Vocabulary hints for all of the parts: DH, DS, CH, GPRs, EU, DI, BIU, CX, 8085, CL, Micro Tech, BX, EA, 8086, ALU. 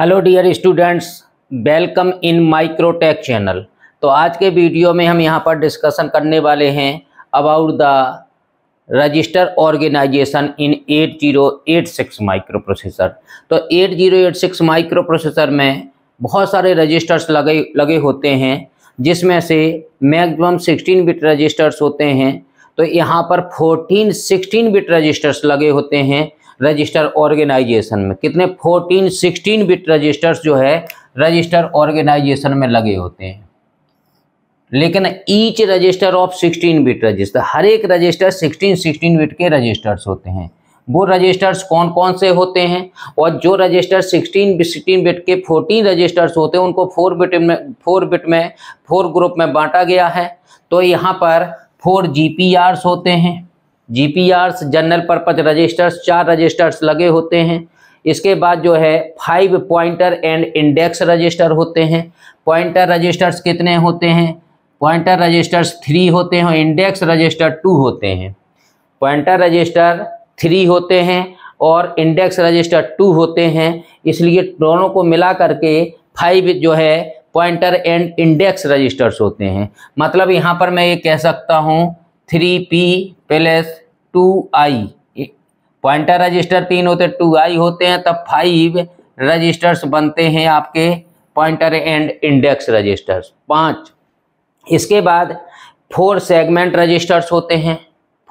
Hello dear students, welcome in micro take channel. तो आज के वीडियो में हम यहाँ पर डिस्कशन करने वाले हैं about the register organization in 8086 micro processor. तो 8086 माइक्रो प्रोसेसर में बहुत सारे रजिस्टर्स लगे होते हैं, जिसमें से मैक्सिमम 16 बिट रजिस्टर्स होते हैं। तो यहाँ पर 16 बिट रजिस्टर्स लगे होते हैं रजिस्टर ऑर्गेनाइजेशन में। कितने? 16 बिट रजिस्टर्स जो है रजिस्टर ऑर्गेनाइजेशन में लगे होते हैं। लेकिन each register of 16 bit register, हर एक रजिस्टर 16 बिट के रजिस्टर्स होते हैं। वो रजिस्टर्स कौन कौन से होते हैं, और जो रजिस्टर 16 बिट के 14 रजिस्टर्स होते हैं उनको 4 ग्रुप में बांटा गया है। तो यहाँ पर 4 GPRs होते हैं। GPRs general purpose registers, 4 registers लगे होते हैं। इसके बाद जो है 5 पॉइंटर एंड इंडेक्स रजिस्टर होते हैं। पॉइंटर रजिस्टर्स कितने होते हैं? पॉइंटर रजिस्टर्स 3 होते हैं। इंडेक्स रजिस्टर 2 होते हैं। पॉइंटर रजिस्टर 3 होते हैं और इंडेक्स रजिस्टर 2 होते हैं, इसलिए दोनों को मिला करके 5 जो है पॉइंटर एंड इंडेक्स रजिस्टर्स होते हैं। मतलब यहाँ पर मैं ये कह सकता हूँ 3P + 2I, पॉइंटर रजिस्टर 3 होते हैं, 2I होते हैं, तब 5 रजिस्टर्स बनते हैं आपके पॉइंटर एंड इंडेक्स रजिस्टर्स, 5। इसके बाद 4 सेगमेंट रजिस्टर्स होते हैं।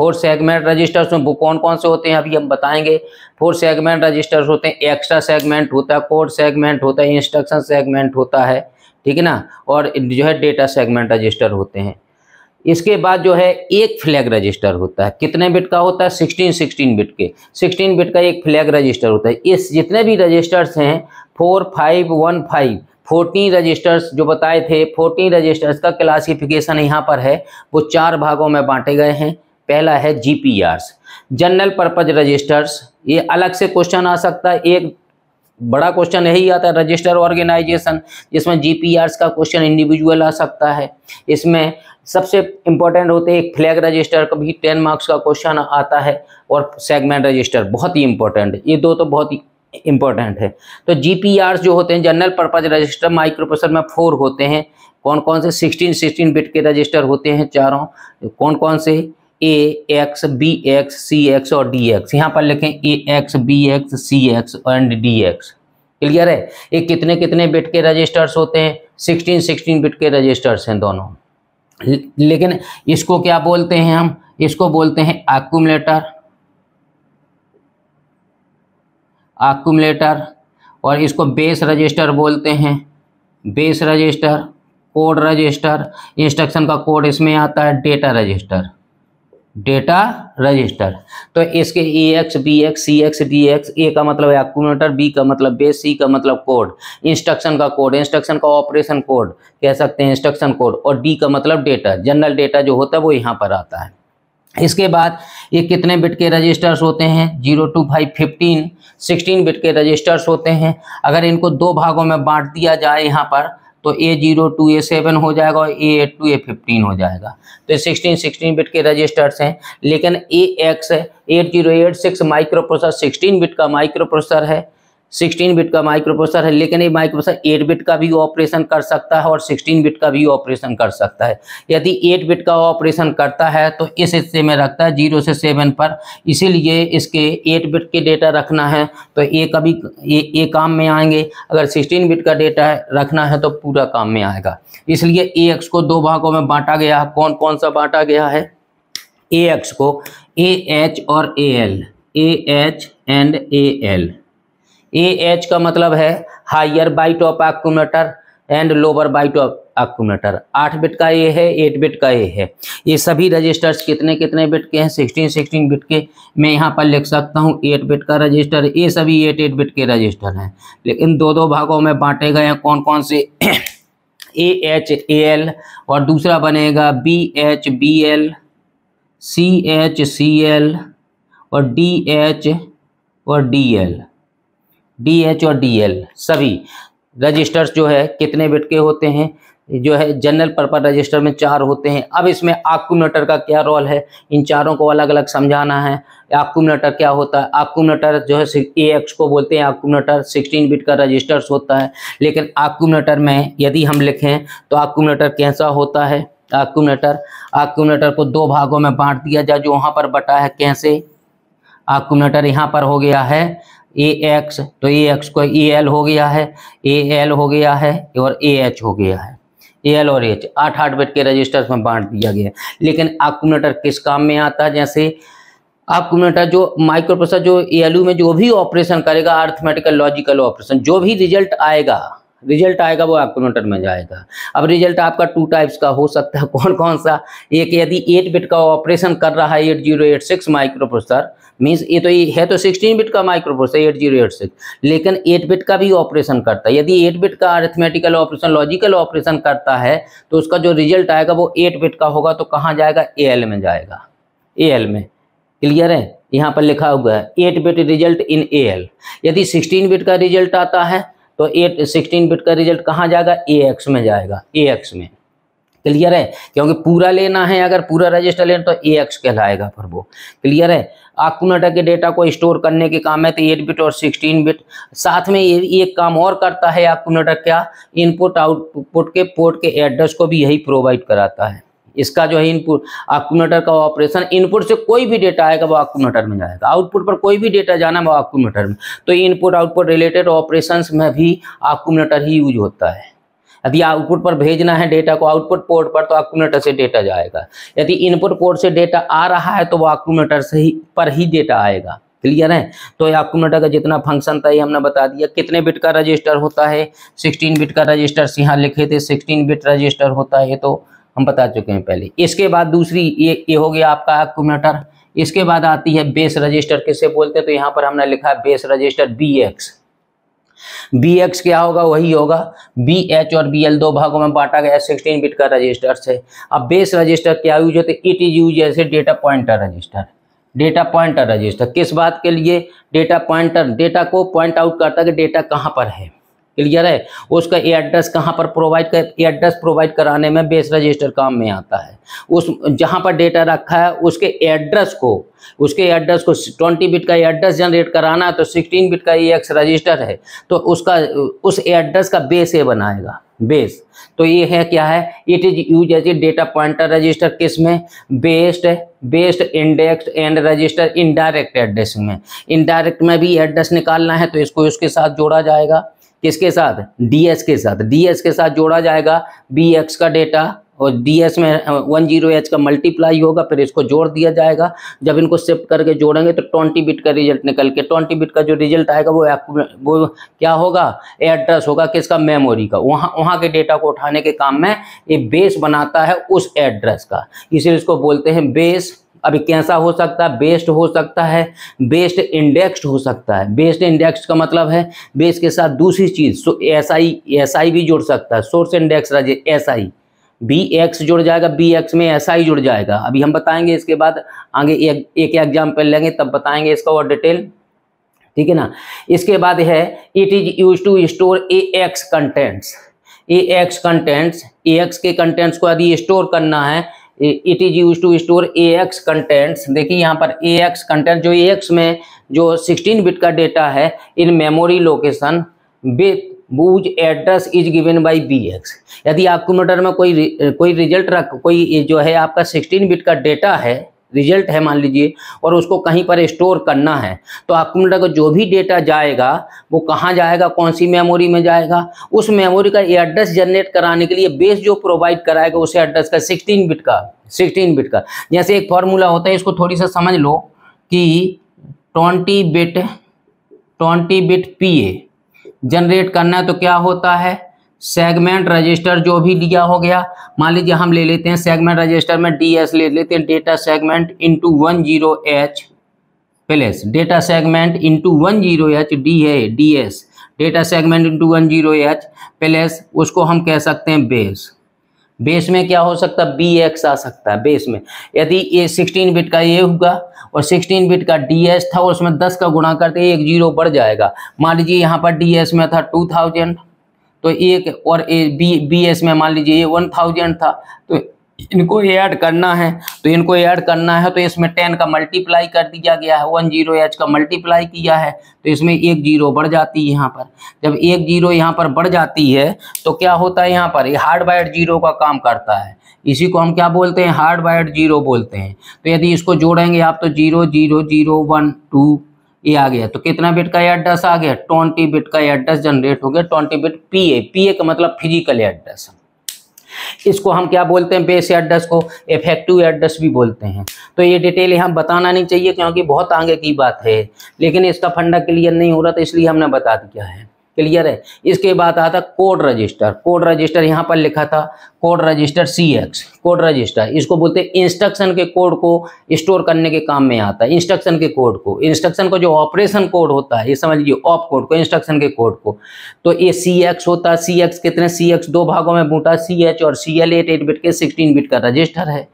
4 सेगमेंट रजिस्टर्स में वो कौन कौन से होते हैं अभी हम बताएंगे। 4 सेगमेंट रजिस्टर्स होते हैं, एक्स्ट्रा सेगमेंट होता है, कोड सेगमेंट होता है, इंस्ट्रक्शन सेगमेंट होता है, ठीक है ना, और जो है डेटा सेगमेंट रजिस्टर होते हैं। इसके बाद जो है एक फ्लैग रजिस्टर होता है। कितने बिट का होता है? 16 बिट के, 16 बिट का एक फ्लैग रजिस्टर होता है। इस जितने भी रजिस्टर्स हैं 14 रजिस्टर्स जो बताए थे, 14 रजिस्टर्स का क्लासिफिकेशन यहाँ पर है, वो 4 भागों में बांटे गए हैं। पहला है GPRs, जनरल पर्पज रजिस्टर्स। ये अलग से क्वेश्चन आ सकता है, एक बड़ा क्वेश्चन यही आता है रजिस्टर ऑर्गेनाइजेशन, जिसमें GPRs का क्वेश्चन इंडिविजुअल आ सकता है। इसमें सबसे इम्पोर्टेंट होते हैं एक फ्लैग रजिस्टर, कभी 10 मार्क्स का क्वेश्चन आता है, और सेगमेंट रजिस्टर बहुत ही इम्पोर्टेंट है। ये दो तो बहुत ही इम्पोर्टेंट है। तो GPRs जो होते हैं general purpose register micro processor में 4 होते हैं। कौन कौन से? 16 बिट के रजिस्टर होते हैं, चारों। कौन कौन से? AX, BX, CX और DX। यहाँ पर लिखें AX, BX, CX and DX। Clear है? ये कितने कितने बिट के रजिस्टर्स होते हैं? 16 बिट के रजिस्टर्स हैं दोनों। लेकिन इसको क्या बोलते हैं हम? इसको बोलते हैं एक्यूमुलेटर, और इसको बेस रजिस्टर बोलते हैं। Base register, code register, instruction का कोड इसमें आता है, डेटा रजिस्टर। तो इसके AX, BX, CX, DX, A का मतलब एक्यूमुलेटर, B का मतलब बेस, C का मतलब कोड, इंस्ट्रक्शन का कोड, इंस्ट्रक्शन का ऑपरेशन कोड कह सकते हैं, इंस्ट्रक्शन कोड, और D का मतलब डेटा, जनरल डेटा जो होता है वो यहाँ पर आता है। इसके बाद ये कितने बिट के रजिस्टर्स होते हैं? 0 to 5, 15, 16 बिट के रजिस्टर्स होते हैं। अगर इनको 2 भागों में बांट दिया जाए यहाँ पर, तो A0 to A7 हो जाएगा और A8 to A15 हो जाएगा। तो 16 बिट के रजिस्टर्स हैं। लेकिन AX 8086 माइक्रो प्रोसेसर 16 बिट का माइक्रो प्रोसेसर है, 16 बिट का माइक्रो प्रोसेसर है, लेकिन ये माइक्रो प्रोसेसर 8 बिट का भी ऑपरेशन कर सकता है और 16 बिट का भी ऑपरेशन कर सकता है। यदि 8 बिट का ऑपरेशन करता है तो इस हिस्से में रखता है 0 से 7 पर, इसीलिए इसके 8 बिट के डेटा रखना है तो ये काम में आएंगे। अगर 16 बिट का डेटा रखना है तो पूरा काम में आएगा। इसलिए AX को 2 भागों में बांटा गया। कौन कौन सा बांटा गया है? AX को AH और AL, AH and AL। AH का मतलब है higher byte of accumulator and lower byte of accumulator. 8 bit का ये है, 8 बिट का ये है। ये सभी रजिस्टर्स कितने कितने बिट के हैं? 16 बिट के। मैं यहाँ पर लिख सकता हूँ 8 बिट का रजिस्टर। ये सभी 8 बिट के रजिस्टर हैं, लेकिन 2 भागों में बांटे गए हैं। कौन कौन से? AH AL, और दूसरा बनेगा BH BL, CH CL और DH और DL। DH और DL सभी रजिस्टर्स जो है कितने बिट के होते हैं? जो है जनरल पर्पस रजिस्टर में चार होते हैं। अब इसमें एक्यूमुलेटर का क्या रोल है, इन चारों को अलग अलग समझाना है। एक्यूमुलेटर क्या होता है? एक्यूमुलेटर जो है एएक्स को बोलते हैं। एक्यूमुलेटर 16 बिट का रजिस्टर्स होता है, लेकिन एक्यूमुलेटर में यदि हम लिखें तो एक्यूमुलेटर कैसा होता है? एक्यूमुलेटर को दो भागों में बांट दिया जाए, जो वहाँ पर बटा है कैसे। एक्यूमुलेटर यहाँ पर हो गया है AX, तो AX को EL हो गया है, AL हो गया है और AH हो गया है। AL और AH 8-8 बिट के रजिस्टर्स में बांट दिया गया है। लेकिन एक्यूमुलेटर किस काम में आता है? जैसे एक्यूमुलेटर जो माइक्रोप्रोसेसर जो ALU में जो भी ऑपरेशन करेगा, अरिथमेटिकल लॉजिकल ऑपरेशन, जो भी रिजल्ट आएगा वो एक्यूमुलेटर में जाएगा। अब रिजल्ट आपका टू टाइप्स का हो सकता है, कौन कौन सा? एक, यदि 8 बिट का ऑपरेशन कर रहा है 8086 माइक्रोप्रोसेसर, मीन्स ये तो है तो 16 बिट का माइक्रोप्रोसेसर 8086, लेकिन 8 बिट का भी ऑपरेशन करता है। यदि 8 बिट का अरिथमेटिकल ऑपरेशन लॉजिकल ऑपरेशन करता है तो उसका जो रिजल्ट आएगा वो 8 बिट का होगा, तो कहाँ जाएगा? AL में जाएगा। AL में क्लियर है, यहाँ पर लिखा हुआ है 8 बिट रिजल्ट इन AL। यदि 16 बिट का रिजल्ट आता है तो 16 बिट का रिजल्ट कहाँ जाएगा? AX में जाएगा। AX में क्लियर है, क्योंकि पूरा लेना है, अगर पूरा रजिस्टर लेना तो AX कहलाएगा पर वो। क्लियर है, एक्यूमुलेटर के डेटा को स्टोर करने के काम है, तो 8 बिट और 16 बिट। साथ में ये एक काम और करता है एक्यूमुलेटर, क्या? इनपुट आउटपुट के पोर्ट के एड्रेस को भी यही प्रोवाइड कराता है। इसका जो है इनपुट एक्यूमुलेटर का ऑपरेशन, इनपुट से कोई भी डेटा आएगा वो एक्यूमुलेटर में जाएगा, आउटपुट पर कोई भी डेटा जाना वो एक्यूमुलेटर में। तो इनपुट आउटपुट रिलेटेड ऑपरेशंस में भी एक्यूमुलेटर ही यूज होता है। यदि आउटपुट पर भेजना है डेटा को आउटपुट पोर्ट पर, तो एक्यूमुलेटर से डेटा जाएगा। यदि इनपुट पोर्ट से डेटा आ रहा है तो वो एक्यूमुलेटर पर ही डेटा आएगा। क्लियर है, तो एक्यूमुलेटर का जितना फंक्शन था ये हमने बता दिया। कितने बिट का रजिस्टर होता है? 16 बिट का रजिस्टर यहाँ लिखे थे, 16 बिट रजिस्टर होता है, तो हम बता चुके हैं पहले। इसके बाद दूसरी ये हो गया आपका एक्यूमुलेटर। इसके बाद आती है बेस रजिस्टर, किसे बोलते हैं? तो यहाँ पर हमने लिखा है बेस रजिस्टर BX। BX क्या होगा? वही होगा, BH और BL दो भागों में बांटा गया, 16 बिट का रजिस्टर से। अब बेस रजिस्टर क्या यूज होते? इट इज यूज जैसे data pointer register. Data pointer register किस बात के लिए? डेटा पॉइंटर, डेटा को पॉइंट आउट करता है कि डेटा कहाँ पर है। क्लियर है, उसका एड्रेस कहाँ पर प्रोवाइड कर, एड्रेस प्रोवाइड कराने में बेस रजिस्टर काम में आता है। उस जहाँ पर डेटा रखा है उसके एड्रेस को 20 बिट का एड्रेस जनरेट कराना है, तो 16 बिट का AX रजिस्टर है, तो उसका उस एड्रेस का बेस ये बनाएगा। बेस तो ये है क्या है? It is use as a data pointer register. किस में? Based index and register, indirect addressing में। इनडायरेक्ट में भी एड्रेस निकालना है तो इसको उसके साथ जोड़ा जाएगा। किसके साथ? DS के साथ। DS के साथ जोड़ा जाएगा BX का डेटा, और DS में 10H का मल्टीप्लाई होगा, फिर इसको जोड़ दिया जाएगा। जब इनको शिफ्ट करके जोड़ेंगे तो 20 बिट का रिजल्ट निकल के, 20 बिट का जो रिजल्ट आएगा वो क्या होगा? एड्रेस होगा, किसका? मेमोरी का। वहाँ के डेटा को उठाने के काम में ये बेस बनाता है उस एड्रेस का, इसलिए इसको बोलते हैं बेस। अभी कैसा हो सकता है? बेस्ड हो सकता है, बेस्ड इंडेक्स्ड हो सकता है। बेस्ड इंडेक्स्ड का मतलब है बेस के साथ दूसरी चीज़, SI भी जुड़ सकता है, सोर्स इंडेक्स SI। BX जुड़ जाएगा, BX में SI जुड़ जाएगा। अभी हम बताएंगे इसके बाद आगे एक एग्जाम्पल लेंगे तब बताएंगे इसका और डिटेल, ठीक है ना। इसके बाद है it is use to store AX contents. AX के कंटेंट्स को यदि स्टोर करना है, it is use to store AX contents. देखिए यहाँ पर AX कंटेंट जो AX में जो 16 बिट का डेटा है, in memory location with whose address is given by BX। यदि एक्यूमुलेटर में कोई रिजल्ट कोई जो है आपका 16 बिट का डेटा है, रिजल्ट है मान लीजिए, और उसको कहीं पर स्टोर करना है, तो एक्यूमुलेटर को जो भी डेटा जाएगा वो कहाँ जाएगा, कौन सी मेमोरी में जाएगा? उस मेमोरी का एड्रेस जनरेट कराने के लिए बेस जो प्रोवाइड कराएगा उस एड्रेस का 16 बिट का। जैसे एक फार्मूला होता है, इसको थोड़ी सा समझ लो कि 20 बिट PA जनरेट करना है तो क्या होता है? सेगमेंट रजिस्टर जो भी दिया हो गया, मान लीजिए हम ले लेते हैं सेगमेंट रजिस्टर में DS ले लेते हैं, data segment into 10H plus data segment into 10H DS, data segment into 10H plus उसको हम कह सकते हैं बेस। बेस में क्या हो सकता है? BX आ सकता है बेस में। यदि ये 16 बिट का ये होगा और 16 बिट का DS था और उसमें 10 का गुणा करते 1 0 बढ़ जाएगा। मान लीजिए यहाँ पर DS में था 2000, तो एक और बी एस में मान लीजिए ये 1000 था, तो इनको ऐड करना है, तो इनको ऐड करना है तो इसमें 10 का मल्टीप्लाई कर दिया गया है, 10H का मल्टीप्लाई किया है, तो इसमें एक जीरो बढ़ जाती है यहाँ पर। जब एक जीरो यहाँ पर बढ़ जाती है तो क्या होता है यहाँ पर, ये हार्डवायर्ड जीरो का काम करता है, इसी को हम क्या बोलते हैं, हार्डवायर्ड जीरो बोलते हैं। तो यदि इसको जोड़ेंगे आप तो 0 0 0 1 2 ये आ गया, तो कितना बिट का एड्रेस आ गया, 20 बिट का एड्रेस जनरेट हो गया, 20 बिट पीए, पीए का मतलब फिजिकल एड्रेस। इसको हम क्या बोलते हैं, बेस एड्रेस को इफेक्टिव एड्रेस भी बोलते हैं। तो ये डिटेल यहाँ बताना नहीं चाहिए क्योंकि बहुत आगे की बात है, लेकिन इसका फंडा क्लियर नहीं हो रहा था इसलिए हमने बता दिया है, क्लियर है। इसके बाद आता कोड रजिस्टर, कोड रजिस्टर यहाँ पर लिखा था, code register CX, code register इसको बोलते हैं इंस्ट्रक्शन के कोड को स्टोर करने के काम में आता है। इंस्ट्रक्शन के कोड को, इंस्ट्रक्शन को जो ऑपरेशन कोड होता है ये समझ लीजिए, ऑप कोड को, इंस्ट्रक्शन के कोड को, तो ये CX होता है। CX कितने, CX दो भागों में बूटा, CH और CL 8 बिट के 16 बिट का रजिस्टर है,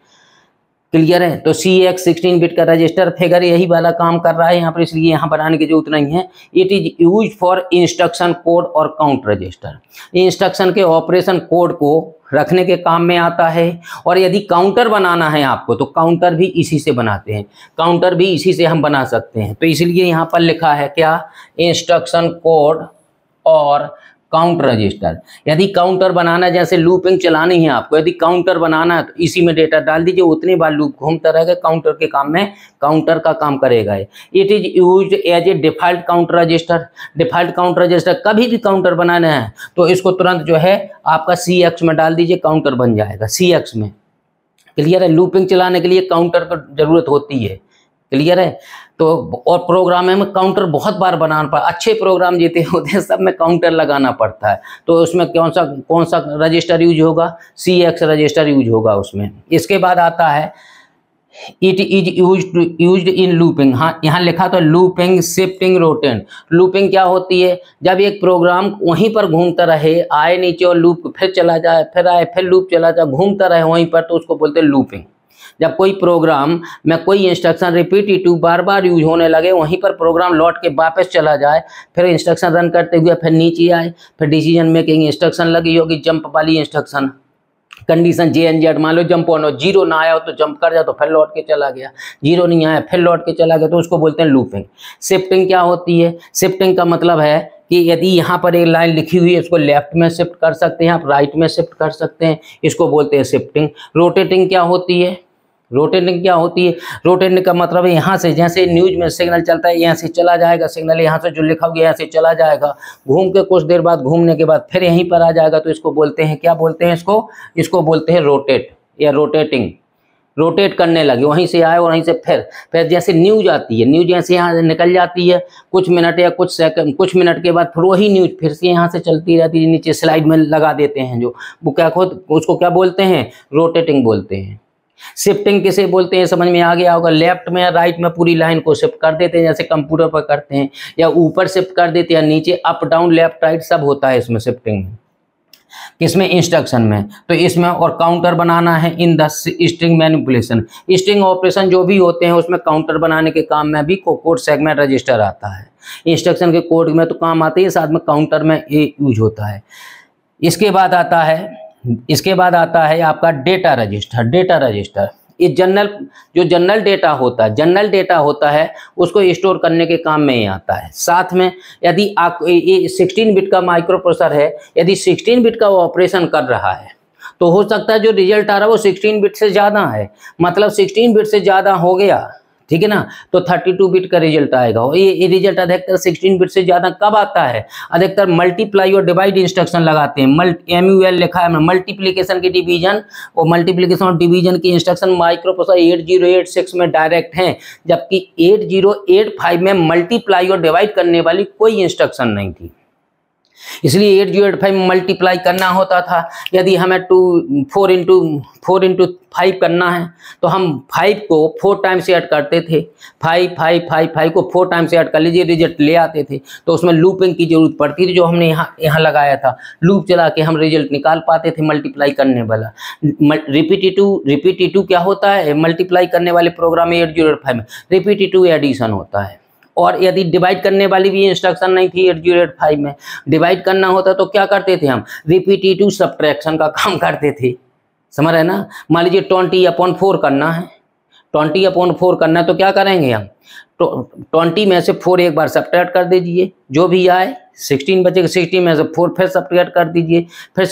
क्लियर है। तो CX 16 बिट का रजिस्टर, फिगर यही वाला काम कर रहा है यहाँ पर, इसलिए यहाँ बनाने की जरूरत नहीं है। It is use for instruction code और काउंट रजिस्टर, इंस्ट्रक्शन के ऑपरेशन कोड को रखने के काम में आता है। और यदि काउंटर बनाना है आपको तो काउंटर भी इसी से बनाते हैं, काउंटर भी इसी से हम बना सकते हैं, तो इसलिए यहाँ पर लिखा है क्या, इंस्ट्रक्शन कोड और काउंट रजिस्टर। यदि काउंटर बनाना है, जैसे लूपिंग चलानी है आपको, यदि काउंटर बनाना है तो इसी में डेटा डाल दीजिए, उतनी बार लूप घूमता रहेगा, काउंटर के काम में, काउंटर का काम करेगा। It is used as a default count register, default count register. कभी भी काउंटर बनाना है तो इसको तुरंत जो है आपका CX में डाल दीजिए, काउंटर बन जाएगा CX में, क्लियर है। लूपिंग चलाने के लिए काउंटर की जरूरत होती है, क्लियर है। तो और प्रोग्राम में काउंटर बहुत बार बनाना पड़ता है, अच्छे प्रोग्राम जितने होते हैं सब में काउंटर लगाना पड़ता है, तो उसमें कौन सा रजिस्टर यूज होगा, CX रजिस्टर यूज होगा उसमें। इसके बाद आता है it is used in looping, हाँ यहाँ लिखा तो लूपिंग, शिफ्टिंग, रोटेंट। लूपिंग क्या होती है, जब एक प्रोग्राम वहीं पर घूमता रहे, आए नीचे और लूप फिर चला जाए, फिर आए फिर लूप चला जाए, घूमता रहे वहीं पर, तो उसको बोलते हैं लूपिंग। जब कोई प्रोग्राम में कोई इंस्ट्रक्शन रिपीटेटिव बार बार यूज होने लगे, वहीं पर प्रोग्राम लौट के वापस चला जाए, फिर इंस्ट्रक्शन रन करते हुए फिर नीचे आए, फिर डिसीजन मेकिंग इंस्ट्रक्शन लगी होगी, जंप वाली इंस्ट्रक्शन, कंडीशन JNZ, मान लो जंप ऑन हो, जीरो ना आया हो तो जंप कर जाओ, तो फिर लौट के चला गया, जीरो नहीं आया फिर लौट के चला गया, तो उसको बोलते हैं लूपिंग। शिफ्टिंग क्या होती है, शिफ्टिंग का मतलब है कि यदि यहाँ पर एक लाइन लिखी हुई है इसको लेफ्ट में शिफ्ट कर सकते हैं आप, राइट में शिफ्ट कर सकते हैं, इसको बोलते हैं शिफ्टिंग। रोटेटिंग क्या होती है, रोटेटिंग क्या होती है, रोटेटिंग का मतलब है यहाँ से, जैसे न्यूज में सिग्नल चलता है यहाँ से चला जाएगा सिग्नल, यहाँ से जो लिखा हुआ यहाँ से चला जाएगा, घूम के कुछ देर बाद, घूमने के बाद फिर यहीं पर आ जाएगा, तो इसको बोलते हैं, क्या बोलते हैं इसको, इसको बोलते हैं रोटेट या रोटेटिंग। रोटेट करने लगे, वहीं से आए और वहीं से फिर जैसे न्यूज आती है, न्यूज जैसे यहाँ से निकल जाती है, कुछ मिनट या कुछ सेकंड, कुछ मिनट के बाद फिर वही न्यूज फिर से यहाँ से चलती रहती है, नीचे स्लाइड में लगा देते हैं जो वो, क्या खुद उसको क्या बोलते हैं, रोटेटिंग बोलते हैं। शिफ्टिंग किसे बोलते हैं समझ में आ गया होगा, लेफ्ट में या राइट में पूरी लाइन को शिफ्ट कर देते हैं, जैसे कंप्यूटर पर करते हैं, या ऊपर शिफ्ट कर देते हैं, नीचे अप डाउन लेफ्ट राइट सब होता है इसमें शिफ्टिंग में, किसमें, इंस्ट्रक्शन में, तो इसमें। और काउंटर बनाना है in the string manipulation, string operation जो भी होते हैं उसमें काउंटर बनाने के काम में भी कोड सेगमेंट रजिस्टर आता है, इंस्ट्रक्शन के कोड में तो काम आते हैं, साथ में काउंटर में ये यूज होता है। इसके बाद आता है आपका डेटा रजिस्टर। डेटा रजिस्टर ये जनरल डेटा होता है, जनरल डेटा होता है उसको स्टोर करने के काम में ही आता है। साथ में यदि ये 16 बिट का माइक्रो प्रोसेसर है, यदि 16 बिट का ऑपरेशन कर रहा है तो हो सकता है जो रिजल्ट आ रहा है वो 16 बिट से ज़्यादा है, मतलब 16 बिट से ज़्यादा हो गया, ठीक है ना, तो 32 बिट का रिजल्ट आएगा। ये रिजल्ट अधिकतर 16 बिट से ज़्यादा कब आता है, अधिकतर मल्टीप्लाई और डिवाइड इंस्ट्रक्शन लगाते हैं, MUL लिखा है, मल्टीप्लीकेशन की डिवीजन और मल्टीप्लीकेशन और डिवीजन की इंस्ट्रक्शन माइक्रो प्रोसेसर 8086 में डायरेक्ट हैं, जबकि 8085 में मल्टीप्लाई और डिवाइड करने वाली कोई इंस्ट्रक्शन नहीं थी, इसलिए 8085 में मल्टीप्लाई करना होता था। यदि हमें 4 इंटू 5 करना है तो हम 5 को 4 टाइम्स ऐड करते थे, 5 को 4 टाइम्स ऐड कर लीजिए रिजल्ट ले आते थे, तो उसमें लूपिंग की जरूरत पड़ती थी, जो हमने यहाँ लगाया था, लूप चला के हम रिजल्ट निकाल पाते थे, मल्टीप्लाई करने वाला। रिपीटेटिव क्या होता है, मल्टीप्लाई करने वाले प्रोग्राम 8085 में रिपीटेटिव एडिशन होता है, और यदि डिवाइड करने वाली भी इंस्ट्रक्शन नहीं थी 8085 में। डिवाइड करना होता तो क्या करते थे हम, रिपीटेटिव सब्ट्रैक्शन का काम करते थे, समझ रहे ना। मान लीजिए 20/4 करना है, 20/4 करना है तो क्या करेंगे हम, 20 में से 4 एक बार सब्ट्रैक्ट कर दीजिए, जो भी आए 16 बचेगा, 16 में से 4 फिर सब्ट्रैक्ट कर दीजिए, फिर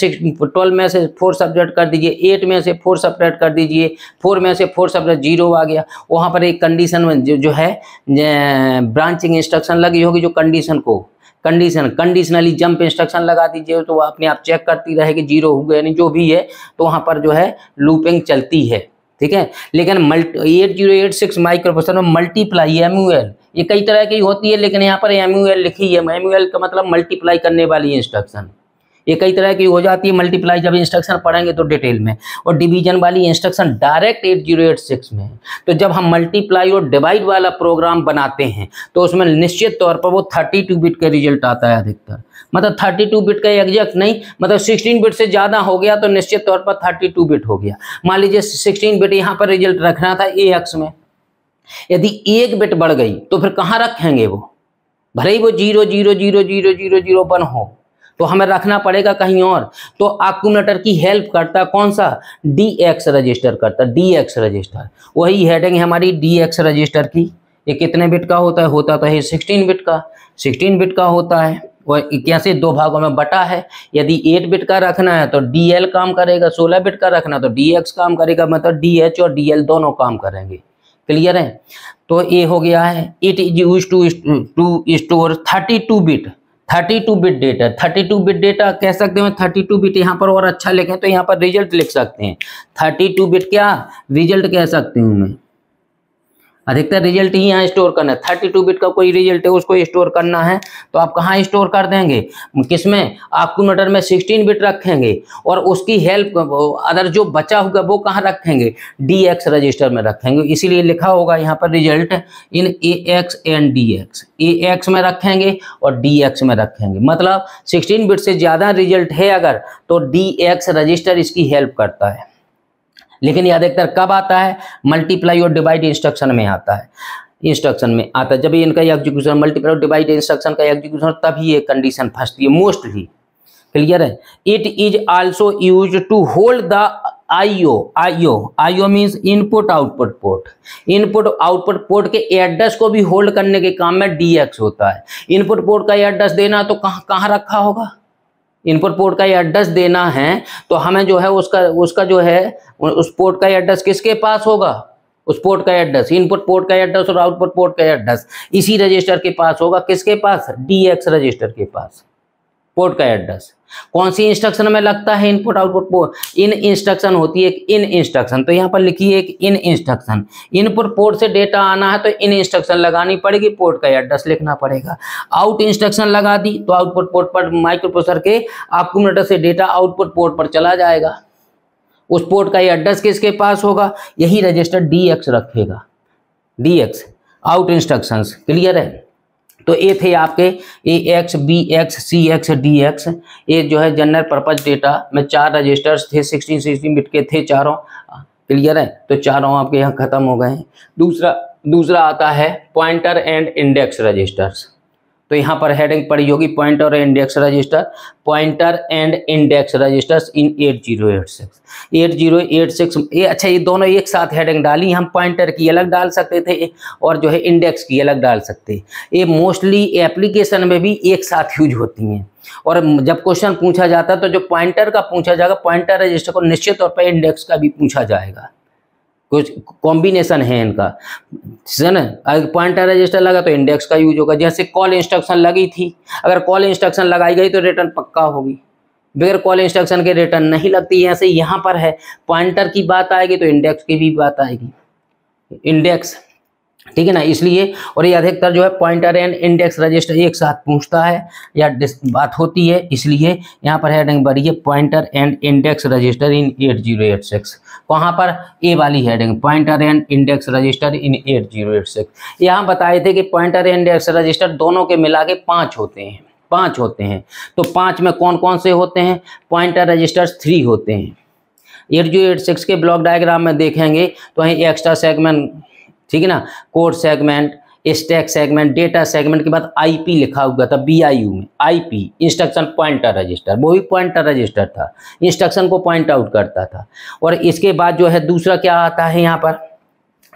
12 में से 4 सब्ट्रैक्ट कर दीजिए, 8 में से 4 सब्ट्रैक्ट कर दीजिए, 4 में से 4 सब्ट्रैक्ट 0 आ गया। वहाँ पर एक कंडीशन में जो है ब्रांचिंग इंस्ट्रक्शन लगी होगी, जो कंडीशन को कंडीशनली जंप इंस्ट्रक्शन लगा दीजिए, तो अपने आप चेक करती रहेगी 0 हो गया यानी जो भी है, तो वहाँ पर जो है लूपिंग चलती है, ठीक है। लेकिन 8086 माइक्रोप्रोसेसर में मल्टीप्लाई MUL ये कई तरह की होती है, लेकिन यहाँ पर MUL लिखी है। MUL का मतलब मल्टीप्लाई करने वाली इंस्ट्रक्शन, ये कई तरह की हो जाती है मल्टीप्लाई, जब इंस्ट्रक्शन पढ़ेंगे तो डिटेल में। और डिवीजन वाली इंस्ट्रक्शन डायरेक्ट 8086 में। तो जब हम मल्टीप्लाई और डिवाइड वाला प्रोग्राम बनाते हैं तो उसमें निश्चित तौर पर वो 32 बिट का रिजल्ट आता है अधिकतर, मतलब 32 बिट का एग्जैक्ट नहीं, मतलब 16 बिट से ज़्यादा हो गया तो निश्चित तौर पर 32 बिट हो गया। मान लीजिए 16 बिट यहाँ पर रिजल्ट रखना था AX में, यदि 1 बिट बढ़ गई तो फिर कहाँ रखेंगे वो, भले ही वो 0000001 हो तो हमें रखना पड़ेगा कहीं और। तो एक्यूमुलेटर की हेल्प करता कौन सा, DX रजिस्टर करता, DX रजिस्टर। वही हेडिंग है हमारी DX रजिस्टर की, ये कितने बिट का होता है, होता तो है 16 बिट का होता है। वह कैसे दो भागों में बटा है, यदि 8 बिट का रखना है तो DL काम करेगा, 16 बिट का रखना है तो DX काम करेगा, मतलब DH और DL दोनों काम करेंगे, क्लियर है। तो ये हो गया है, it is used to store 32 bit data. 32 bit data कह सकते हैं, 32 बिट यहाँ पर और अच्छा लिखें तो यहाँ पर रिजल्ट लिख सकते हैं, 32 बिट क्या रिजल्ट कह सकती हूँ मैं, अधिकतर रिजल्ट ही यहाँ स्टोर करना है। 32 बिट का कोई रिजल्ट है उसको स्टोर करना है तो आप कहाँ स्टोर कर देंगे, किसमें, एक्यूमुलेटर में 16 बिट रखेंगे और उसकी हेल्प अदर जो बचा होगा वो कहाँ रखेंगे, DX रजिस्टर में रखेंगे। इसीलिए लिखा होगा यहाँ पर result in AX and DX, AX में रखेंगे और DX में रखेंगे, मतलब 16 बिट से ज़्यादा रिजल्ट है अगर तो DX रजिस्टर इसकी हेल्प करता है। लेकिन ये अधिकतर कब आता है, मल्टीप्लाई और डिवाइड इंस्ट्रक्शन में आता है, जब इनका एग्जीक्यूशन मल्टीप्लाई और डिवाइड इंस्ट्रक्शन का एग्जीक्यूशन, तभी ये कंडीशन फंसती है मोस्टली, क्लियर है। It is also used to hold the IO means input output port. Input output port के एड्रेस को भी होल्ड करने के काम में DX होता है। इनपुट पोर्ट का एड्रेस देना तो कहाँ रखा होगा, इनपुट पोर्ट का एड्रेस देना है तो हमें जो है उसका जो है उस पोर्ट का एड्रेस किसके पास होगा, उस पोर्ट का एड्रेस, इनपुट पोर्ट का एड्रेस और आउटपुट पोर्ट का एड्रेस इसी रजिस्टर के पास होगा, किसके पास, DX रजिस्टर के पास। पोर्ट का एड्रेस कौन सी इंस्ट्रक्शन में लगता है, input output port, in instruction होती है एक इन इंस्ट्रक्शन, तो यहाँ पर लिखिए एक इन इंस्ट्रक्शन। इनपुट पोर्ट से डेटा आना है तो इन इंस्ट्रक्शन लगानी पड़ेगी, पोर्ट का एड्रेस लिखना पड़ेगा। आउट इंस्ट्रक्शन लगा दी तो आउटपुट पोर्ट पर माइक्रोप्रोसेसर के एक्यूमुलेटर से डेटा आउटपुट पोर्ट पर चला जाएगा, उस पोर्ट का एड्रेस किसके पास होगा, यही रजिस्टर DX रखेगा, DX आउट इंस्ट्रक्शन, क्लियर है। तो ये थे आपके AX, BX, CX, DX, ये जो है जनरल पर्पज डेटा में 4 रजिस्टर्स थे, 16 बिट के थे चारों, क्लियर है। तो चारों आपके यहाँ ख़त्म हो गए हैं। दूसरा आता है पॉइंटर एंड इंडेक्स रजिस्टर्स, तो यहाँ पर हेडिंग पड़ी होगी pointer and index registers in 8086। ये अच्छा, ये दोनों एक साथ हेडिंग डाली, हम पॉइंटर की अलग डाल सकते थे और जो है इंडेक्स की अलग डाल सकते। ये मोस्टली एप्लीकेशन में भी एक साथ यूज होती हैं, और जब क्वेश्चन पूछा जाता है तो जो पॉइंटर का पूछा जाएगा, पॉइंटर रजिस्टर को निश्चित तौर पर इंडेक्स का भी पूछा जाएगा, कुछ कॉम्बिनेशन है इनका, है ना। अगर पॉइंटर रजिस्टर लगा तो इंडेक्स का यूज होगा, जैसे कॉल इंस्ट्रक्शन लगी थी, अगर कॉल इंस्ट्रक्शन लगाई गई तो रिटर्न पक्का होगी, बगैर कॉल इंस्ट्रक्शन के रिटर्न नहीं लगती। ऐसे यहाँ पर है, पॉइंटर की बात आएगी तो इंडेक्स की भी बात आएगी, इंडेक्स, ठीक है ना। इसलिए और ये अधिकतर जो है पॉइंटर एंड इंडेक्स रजिस्टर एक साथ पूछता है या बात होती है, इसलिए यहाँ पर हेडिंग बढ़िए pointer and index register in 8086। वहाँ पर ए वाली heading pointer and index register in 8086। यहाँ बताए थे कि पॉइंटर एंड इंडेक्स रजिस्टर दोनों के मिला के 5 होते हैं, 5 होते हैं। तो 5 में कौन कौन से होते हैं, पॉइंटर रजिस्टर्स 3 होते हैं। 8086 के ब्लॉक डायग्राम में देखेंगे तो एक्स्ट्रा सेगमेंट, ठीक है ना, code segment, stack segment, data segment के बाद आईपी लिखा हुआ था बीआईयू में। आईपी इंस्ट्रक्शन पॉइंटर रजिस्टर, वो भी पॉइंटर रजिस्टर था, इंस्ट्रक्शन को पॉइंट आउट करता था। और इसके बाद जो है दूसरा क्या आता है यहाँ पर,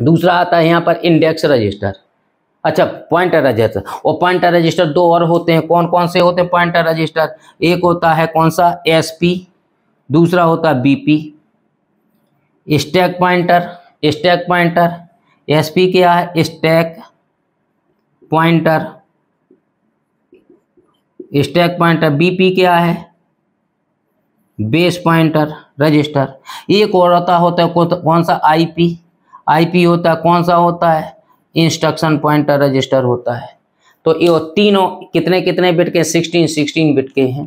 दूसरा आता है यहाँ पर इंडेक्स रजिस्टर। अच्छा पॉइंटर रजिस्टर, और पॉइंटर रजिस्टर दो और होते हैं, कौन कौन से होते हैं पॉइंटर रजिस्टर? एक होता है कौन सा एसपी, दूसरा होता है BP. Stack pointer, stack pointer SP क्या है, stack pointer, stack pointer. BP क्या है, बेस पॉइंटर रजिस्टर। एक और होता है कौन सा आईपी, आईपी होता है कौन सा होता है, इंस्ट्रक्शन पॉइंटर रजिस्टर होता है। तो ये तीनों कितने कितने बिट के, 16 बिट के हैं।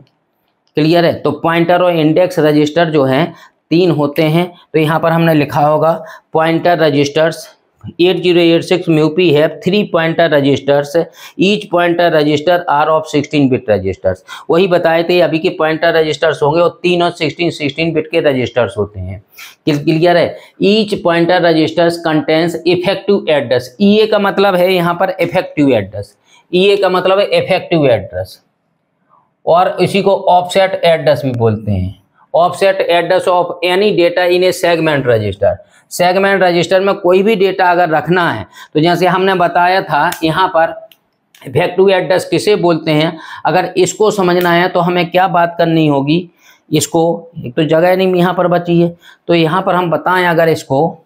क्लियर है? तो पॉइंटर और इंडेक्स रजिस्टर जो हैं तीन होते हैं। तो यहाँ पर हमने लिखा होगा pointer registers 8086 MUP have 3 pointer registers, each pointer register are of 16 bit registers। वही बताए थे अभी के pointer registers होंगे और तीनों 16 bit के registers होते हैं। क्लियर है? Each pointer registers contains effective address। EA का मतलब है यहाँ पर effective address, EA का मतलब है effective address, और इसी को offset address भी बोलते हैं। Offset address of any data in a segment register, segment register में कोई भी डेटा अगर रखना है तो जैसे हमने बताया था यहाँ पर इफेक्टिव एड्रेस किसे बोलते हैं। अगर इसको समझना है तो हमें क्या बात करनी होगी, इसको एक तो जगह नहीं यहाँ पर बची है, तो यहाँ पर हम बताएं अगर इसको,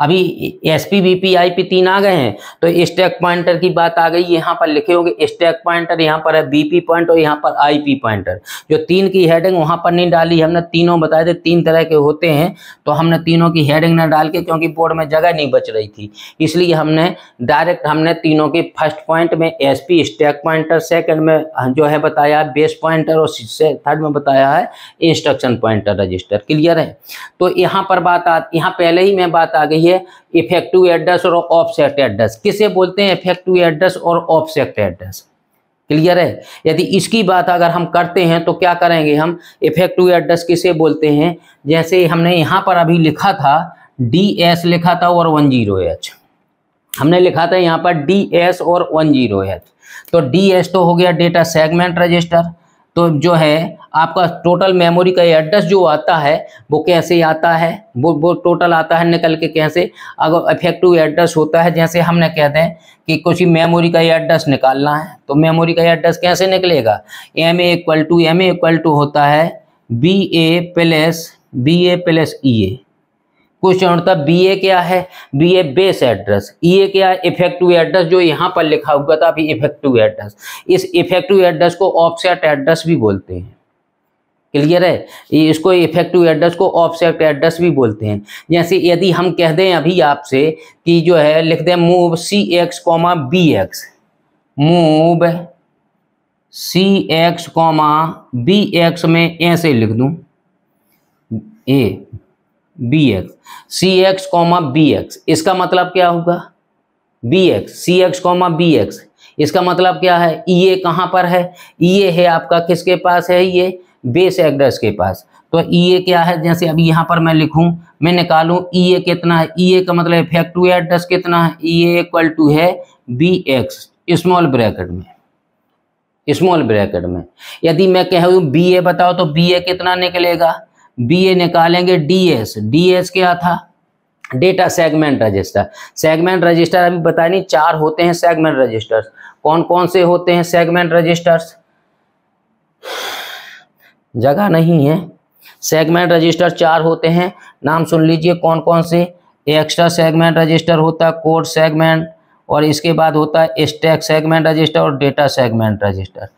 अभी एसपी बीपी आईपी तीन आ गए हैं तो स्टैक पॉइंटर की बात आ गई, यहाँ पर लिखे होंगे स्टैक पॉइंटर, यहाँ पर है बीपी पॉइंट और यहाँ पर आईपी पॉइंटर। जो तीन की हेडिंग वहाँ पर नहीं डाली, हमने तीनों बताए थे तीन तरह के होते हैं, तो हमने तीनों की हेडिंग ना डाल के, क्योंकि बोर्ड में जगह नहीं बच रही थी, इसलिए हमने डायरेक्ट हमने तीनों के फर्स्ट पॉइंट में एसपी स्टैक पॉइंटर, सेकेंड में जो है बताया बेस पॉइंटर, और थर्ड में बताया है इंस्ट्रक्शन पॉइंटर रजिस्टर। क्लियर है? तो यहाँ पर यहाँ पहले ही मैं बात आ गई, इफेक्टिव एड्रेस और ऑफसेट एड्रेस किसे बोलते हैं, इफेक्टिव एड्रेस और ऑफसेट एड्रेस। क्लियर है? यदि इसकी बात अगर हम करते हैं तो क्या करेंगे हम, इफेक्टिव एड्रेस किसे बोलते हैं, जैसे हमने यहां पर अभी लिखा था डीएस लिखा था और 10H, हमने लिखा था यहां पर डीएस और 10H। तो डीएस तो हो गया डेटा सेगमेंट रजिस्टर, तो जो है आपका टोटल मेमोरी का एड्रेस जो आता है वो कैसे आता है, वो टोटल आता है निकल के कैसे, अगर इफेक्टिव एड्रेस होता है, जैसे हमने कहते हैं कि कुछ ही मेमोरी का एड्रेस निकालना है, तो मेमोरी का एड्रेस कैसे निकलेगा, एम ए इक्वल टू होता है B A plus E A. Question होता है बी ए क्या है, B A base address, E A क्या है, इफेक्टिव एड्रेस जो यहाँ पर लिखा हुआ था अभी इफेक्टिव एड्रेस। इस इफेक्टिव एड्रेस को ऑफसेट एड्रेस भी बोलते हैं। क्लियर है? इसको इफेक्टिव एड्रेस को ऑफसेट एड्रेस भी बोलते हैं। जैसे यदि हम कह दें अभी आपसे कि जो है लिख दें move CX, BX, move CX, BX में ऐसे लिख दूँ ए BX CX, BX, इसका मतलब क्या होगा, BX CX, BX, इसका मतलब क्या है, EA कहाँ पर है, EA है आपका किसके पास है, ये बेस एड्रेस के पास। तो EA क्या है, जैसे अभी यहाँ पर मैं लिखूँ, मैं निकालूँ EA कितना है, EA का मतलब इफेक्टिव एड्रेस कितना है, EA इक्वल टू है BX स्मॉल ब्रैकेट में। यदि मैं कहूँ BA बताओ तो BA कितना निकलेगा, BA निकालेंगे DS क्या था, data segment register. Segment register अभी बताया नहीं, चार होते हैं सेगमेंट रजिस्टर्स, कौन कौन से होते हैं सेगमेंट रजिस्टर्स, जगह नहीं है, सेगमेंट रजिस्टर चार होते हैं, नाम सुन लीजिए कौन कौन से। एक्स्ट्रा सेगमेंट रजिस्टर होता है, कोड सेगमेंट, और इसके बाद होता है स्टैक सेगमेंट रजिस्टर और data segment register.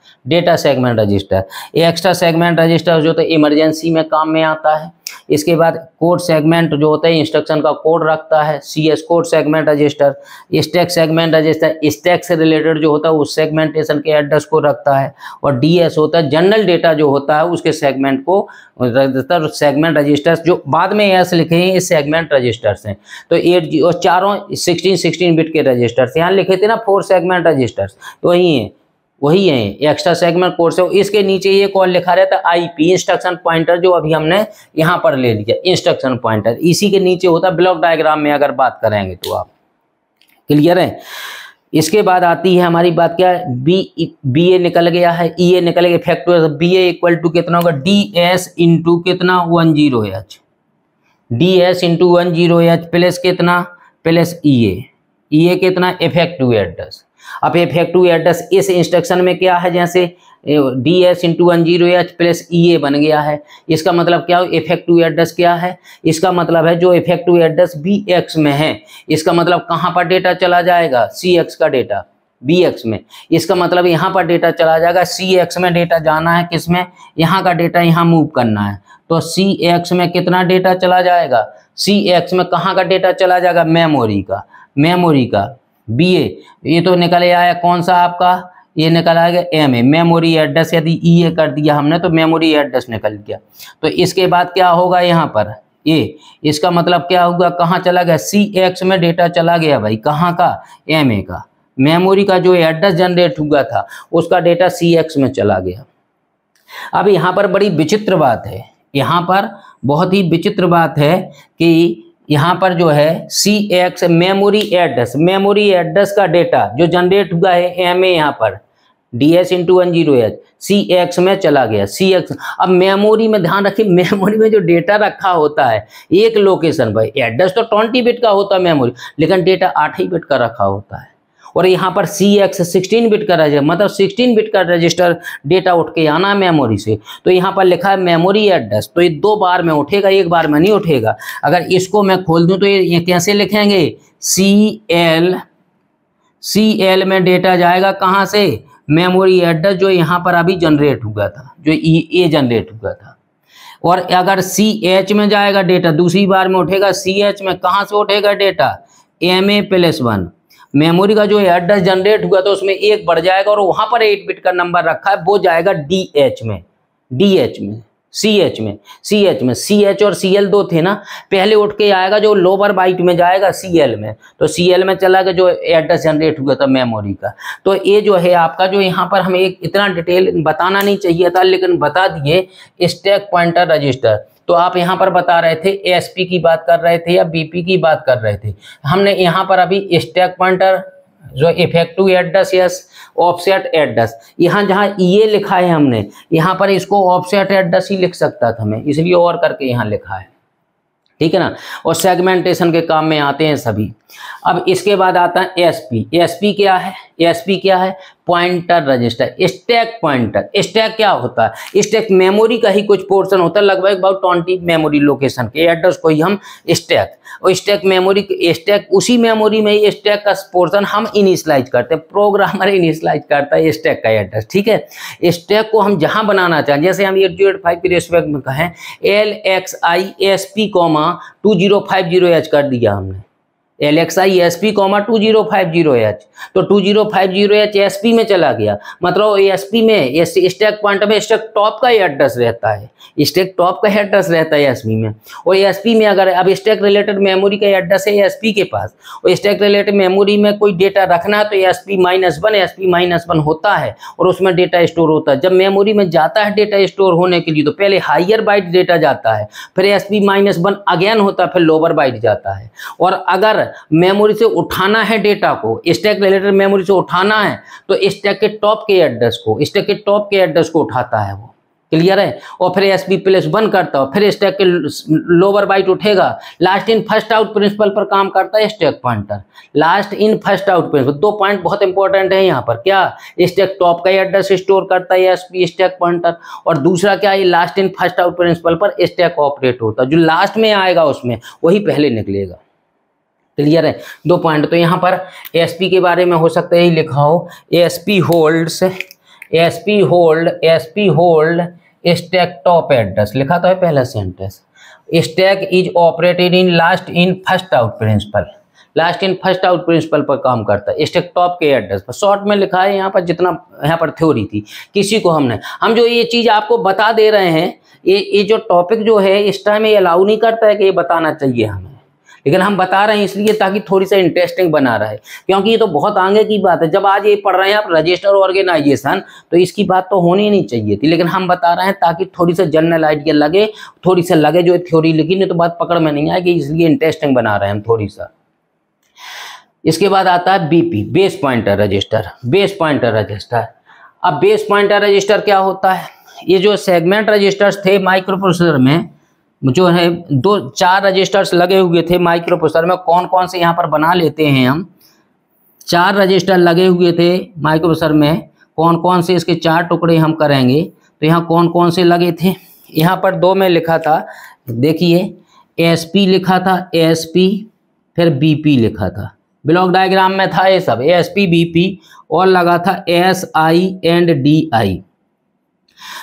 Extra segment register जो तो इमरजेंसी में काम में आता है। इसके बाद कोड सेगमेंट जो होता है इंस्ट्रक्शन का कोड रखता है, CS code segment register. Stack segment register stack से रिलेटेड जो होता है उस सेगमेंटेशन के एड्रेस को रखता है, और DS होता है जनरल डेटा जो होता है उसके सेगमेंट को रजिस्टर। सेगमेंट रजिस्टर्स जो बाद में एस लिखे हैं ये सेगमेंट रजिस्टर्स हैं। तो 8 और चारों 16 बिट के रजिस्टर्स, यहाँ लिखे थे ना 4 सेगमेंट रजिस्टर्स, तो वही है एक्स्ट्रा सेगमेंट कोड से। इसके नीचे ये कॉल लिखा रहता है आईपी इंस्ट्रक्शन पॉइंटर, जो अभी हमने यहाँ पर ले लिया इंस्ट्रक्शन पॉइंटर। इसी के नीचे होता है ब्लॉक डायग्राम में अगर बात करेंगे तो आप क्लियर है। इसके बाद आती है हमारी बात क्या है, बी ए निकल गया है, ई ए निकल गया, factor B A equal to कितना होगा, डी एस इंटू कितना 10H, D S into 10H plus कितना प्लस ई ए कितना इफेक्टिव एड्रेस। अब इफेक्टिव एड्रेस इस इंस्ट्रक्शन में क्या है, जैसे D S into 10H plus E A बन गया है, इसका मतलब क्या हो, इफेक्टिव एड्रेस क्या है, इसका मतलब है जो इफेक्टिव एड्रेस बी एक्स में है, इसका मतलब कहाँ पर डेटा चला जाएगा, सी एक्स का डेटा बी एक्स में, इसका मतलब यहाँ पर डेटा चला जाएगा, सी एक्स में डेटा जाना है किसमें, यहाँ का डेटा यहाँ मूव करना है, तो सी एक्स में कितना डेटा चला जाएगा, सी एक्स में कहाँ का डेटा चला जाएगा, मेमोरी का, मेमोरी का बी ए, ये तो निकल आया कौन सा आपका, ये निकल आएगा एम ए, मेमोरी एड्रेस, यदि ई ए कर दिया हमने तो मेमोरी एड्रेस निकल गया। तो इसके बाद क्या होगा यहाँ पर ए, इसका मतलब क्या होगा, कहाँ चला गया, सी एक्स में डेटा चला गया भाई, कहाँ का, एम ए का, मेमोरी का जो एड्रेस जनरेट हुआ था उसका डेटा सी एक्स में चला गया। अब यहाँ पर बड़ी विचित्र बात है, यहाँ पर बहुत ही विचित्र बात है कि यहाँ पर जो है सी एक्स मेमोरी एड्रेस का डेटा जो जनरेट हुआ है एम ए, यहाँ पर D S into 10H C X में चला गया, सी एक्स। अब मेमोरी में ध्यान रखिए, मेमोरी में जो डेटा रखा होता है एक लोकेशन पर, एड्रेस तो 20 बिट का होता है मेमोरी, लेकिन डेटा 8 बिट का रखा होता है, और यहाँ पर सी एक्स 16 बिट का रजिस्टर, मतलब 16 बिट का रजिस्टर डेटा उठ के आना मेमोरी से। तो यहाँ पर लिखा है मेमोरी एड्रेस, तो ये 2 बार में उठेगा, एक बार में नहीं उठेगा। अगर इसको मैं खोल दूँ तो ये कैसे लिखेंगे, सी एल में डेटा जाएगा कहाँ से, मेमोरी एड्रेस जो यहाँ पर अभी जनरेट हुआ था, जो ई ए जनरेट हुआ था। और अगर सी एच में जाएगा डेटा, दूसरी बार में उठेगा, सी एच में कहाँ से उठेगा data, M A plus 1, memory का जो एड्रेस जनरेट हुआ तो उसमें 1 बढ़ जाएगा, और वहाँ पर 8 बिट का नंबर रखा है वो जाएगा डी एच में, सी एच में, सी एच और सी एल 2 थे ना, पहले उठ के आएगा जो लोअर बाइट में जाएगा सी एल में, तो सी एल में चला गया जो एड्रेस जनरेट हुआ था मेमोरी का। तो ये जो है आपका, जो यहाँ पर हमें एक इतना डिटेल बताना नहीं चाहिए था लेकिन बता दिए, स्टैक पॉइंटर रजिस्टर। तो आप यहाँ पर बता रहे थे एसपी की बात कर रहे थे या बीपी की बात कर रहे थे, हमने यहाँ पर अभी स्टैक पॉइंटर जो इफेक्टिव एड्रेस या ऑफसेट एड्रेस, यहाँ जहाँ ये लिखा है हमने, यहाँ पर इसको ऑफसेट एड्रेस ही लिख सकता था मैं, इसलिए और करके यहाँ लिखा है, ठीक है ना, और सेगमेंटेशन के काम में आते हैं सभी। अब इसके बाद आता है एसपी क्या है, pointer register, stack pointer. Stack क्या होता है, स्टैक मेमोरी का ही कुछ पोर्शन होता है, लगभग अबाउट 20 मेमोरी लोकेशन के एड्रेस को ही हम स्टैक, और स्टैक मेमोरी, स्टैक उसी मेमोरी में ही स्टैक का पोर्शन हम इनिशियलाइज करते हैं, प्रोग्रामर इनिशियलाइज करता है स्टैक का एड्रेस, ठीक है। स्टैक को हम जहाँ बनाना चाहें, जैसे हम 8085 के रेस्पेक्ट में कहें LXI SP, 2050H कर दिया हमने, LXI SP, 2050H, तो 2050H SP में चला गया, मतलब SP में, स्टैक पॉइंटर में स्टैक टॉप का एड्रेस रहता है, स्टैक टॉप का एड्रेस रहता है SP में, और SP में अगर अब स्टैक रिलेटेड मेमोरी का एड्रेस है SP के पास, और स्टैक रिलेटेड मेमोरी में कोई डेटा रखना है तो SP -1 होता है, और उसमें डेटा स्टोर होता है। जब मेमोरी में जाता है डेटा स्टोर होने के लिए तो पहले हाइयर बाइट डेटा जाता है, फिर SP -1 अगेन होता है, फिर लोअर बाइट जाता है। और अगर मेमोरी से उठाना है डेटा को, स्टैक रिलेटेड मेमोरी से उठाना है तो स्टैक के टॉप के एड्रेस को उठाता है वो, क्लियर है, और फिर SP +1 करता है, फिर स्टैक के लोअर बाइट उठेगा। Last in first out principle पर काम करता है stack pointer, last in first out principle, 2 point बहुत इंपॉर्टेंट है यहाँ पर, क्या, स्टैक टॉप का एड्रेस स्टोर करता है एसपी स्टैक पॉइंटर, और दूसरा क्या है, last in first out principle पर स्टैक ऑपरेट होता है, जो लास्ट में आएगा उसमें वही पहले निकलेगा, क्लियर है। 2 पॉइंट, तो यहाँ पर एसपी के बारे में हो सकता है यही लिखा हो, SP hold stack top address लिखा तो है पहला sentence, stack is operated in last in first out principle, last in first out principle पर काम करता है, स्टैक टॉप के एड्रेस पर। शॉर्ट में लिखा है यहाँ पर, जितना यहाँ पर थ्योरी थी किसी को हम जो ये चीज़ आपको बता दे रहे हैं, ये जो टॉपिक जो है इस टाइम ये अलाउ नहीं करता है कि ये बताना चाहिए हमें, लेकिन हम बता रहे हैं इसलिए ताकि थोड़ी सा इंटरेस्टिंग बना रहे, क्योंकि ये तो बहुत आगे की बात है। जब आज ये पढ़ रहे हैं आप रजिस्टर ऑर्गेनाइजेशन, तो इसकी बात तो होनी नहीं चाहिए थी, लेकिन हम बता रहे हैं ताकि थोड़ी सा जनरल आइडिया लगे, थोड़ी सा लगे जो थ्योरी, लेकिन ये तो बात पकड़ में नहीं आएगी, इसलिए इंटरेस्टिंग बना रहे हैं हम थोड़ी सा। इसके बाद आता है BP, base pointer register. Base pointer register, अब बेस पॉइंटर रजिस्टर क्या होता है, ये जो सेगमेंट रजिस्टर्स थे माइक्रोप्रोसेसर में जो है दो चार रजिस्टर्स लगे हुए थे माइक्रोप्रोसेसर में, कौन कौन से यहाँ पर बना लेते हैं हम, चार रजिस्टर लगे हुए थे माइक्रोप्रोसेसर में, कौन कौन से इसके चार टुकड़े हम करेंगे, तो यहाँ कौन कौन से लगे थे, यहाँ पर दो में लिखा था, देखिए एसपी लिखा था, एएसपी फिर बीपी लिखा था, ब्लॉक डायग्राम में था ये सब एएसपी बीपी, और लगा था एसआई एंड डीआई।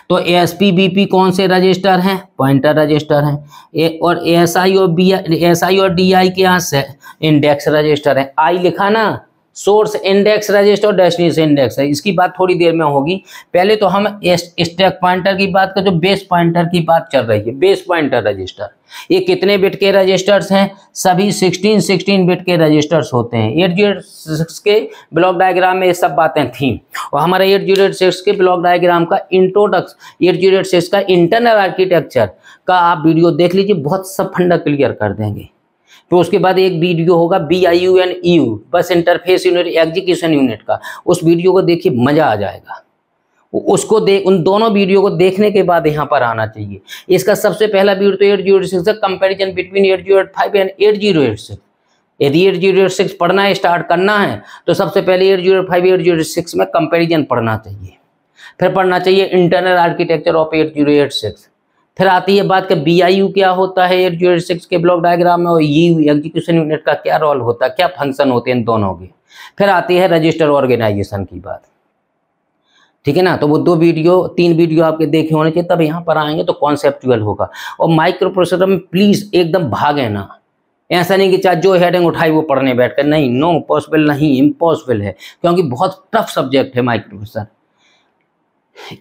तो एएसपी बीपी कौन से रजिस्टर हैं, पॉइंटर रजिस्टर हैं, और एएसआई और डीआई के यहाँ से इंडेक्स रजिस्टर है। आई लिखा ना, सोर्स इंडेक्स रजिस्टर और डेस्टिनेशन इंडेक्स है, इसकी बात थोड़ी देर में होगी। पहले तो हम स्टैक पॉइंटर की बात कर, जो बेस पॉइंटर की बात चल रही है। बेस पॉइंटर रजिस्टर, ये कितने बिट के रजिस्टर्स हैं, सभी 16 बिट के रजिस्टर्स होते हैं। 8086 के ब्लॉक डायग्राम में ये सब बातें थीं, और हमारा 8086 के ब्लॉक डायग्राम का इंट्रोडक्स, 8086 का इंटरनल आर्किटेक्चर का आप वीडियो देख लीजिए, बहुत सब फंडा क्लियर कर देंगे। तो उसके बाद एक वीडियो होगा BIU एंड EU, bus interface unit execution unit का, उस वीडियो को देखिए, मज़ा आ जाएगा। उसको देख, उन दोनों वीडियो को देखने के बाद यहाँ पर आना चाहिए। इसका सबसे पहला वीडियो तो 8086 है, कंपेरिजन बिटवीन 8085 एंड 8086। यदि 8086 पढ़ना स्टार्ट करना है तो सबसे पहले 8085 8086 में कंपेरिजन पढ़ना चाहिए, फिर पढ़ना चाहिए इंटरनल आर्किटेक्चर ऑफ 8086। फिर आती है बात का BIU क्या होता है 8086 के ब्लॉक डायग्राम में, और EU एग्जीक्यूशन यूनिट का क्या रोल होता है, क्या फंक्शन होते हैं इन दोनों के। फिर आती है रजिस्टर ऑर्गेनाइजेशन की बात, ठीक है ना। तो वो दो वीडियो, तीन वीडियो आपके देखे होने चाहिए, तब यहाँ पर आएंगे तो कॉन्सेप्चुअल होगा। और माइक्रो प्रोसेसर में प्लीज़ एकदम भागे ना, ऐसा नहीं कि चाहे जो हेडिंग उठाई वो पढ़ने बैठ कर, नहीं, नो पॉसिबल नहीं, इम्पॉसिबल है, क्योंकि बहुत टफ सब्जेक्ट है माइक्रो प्रोसेसर।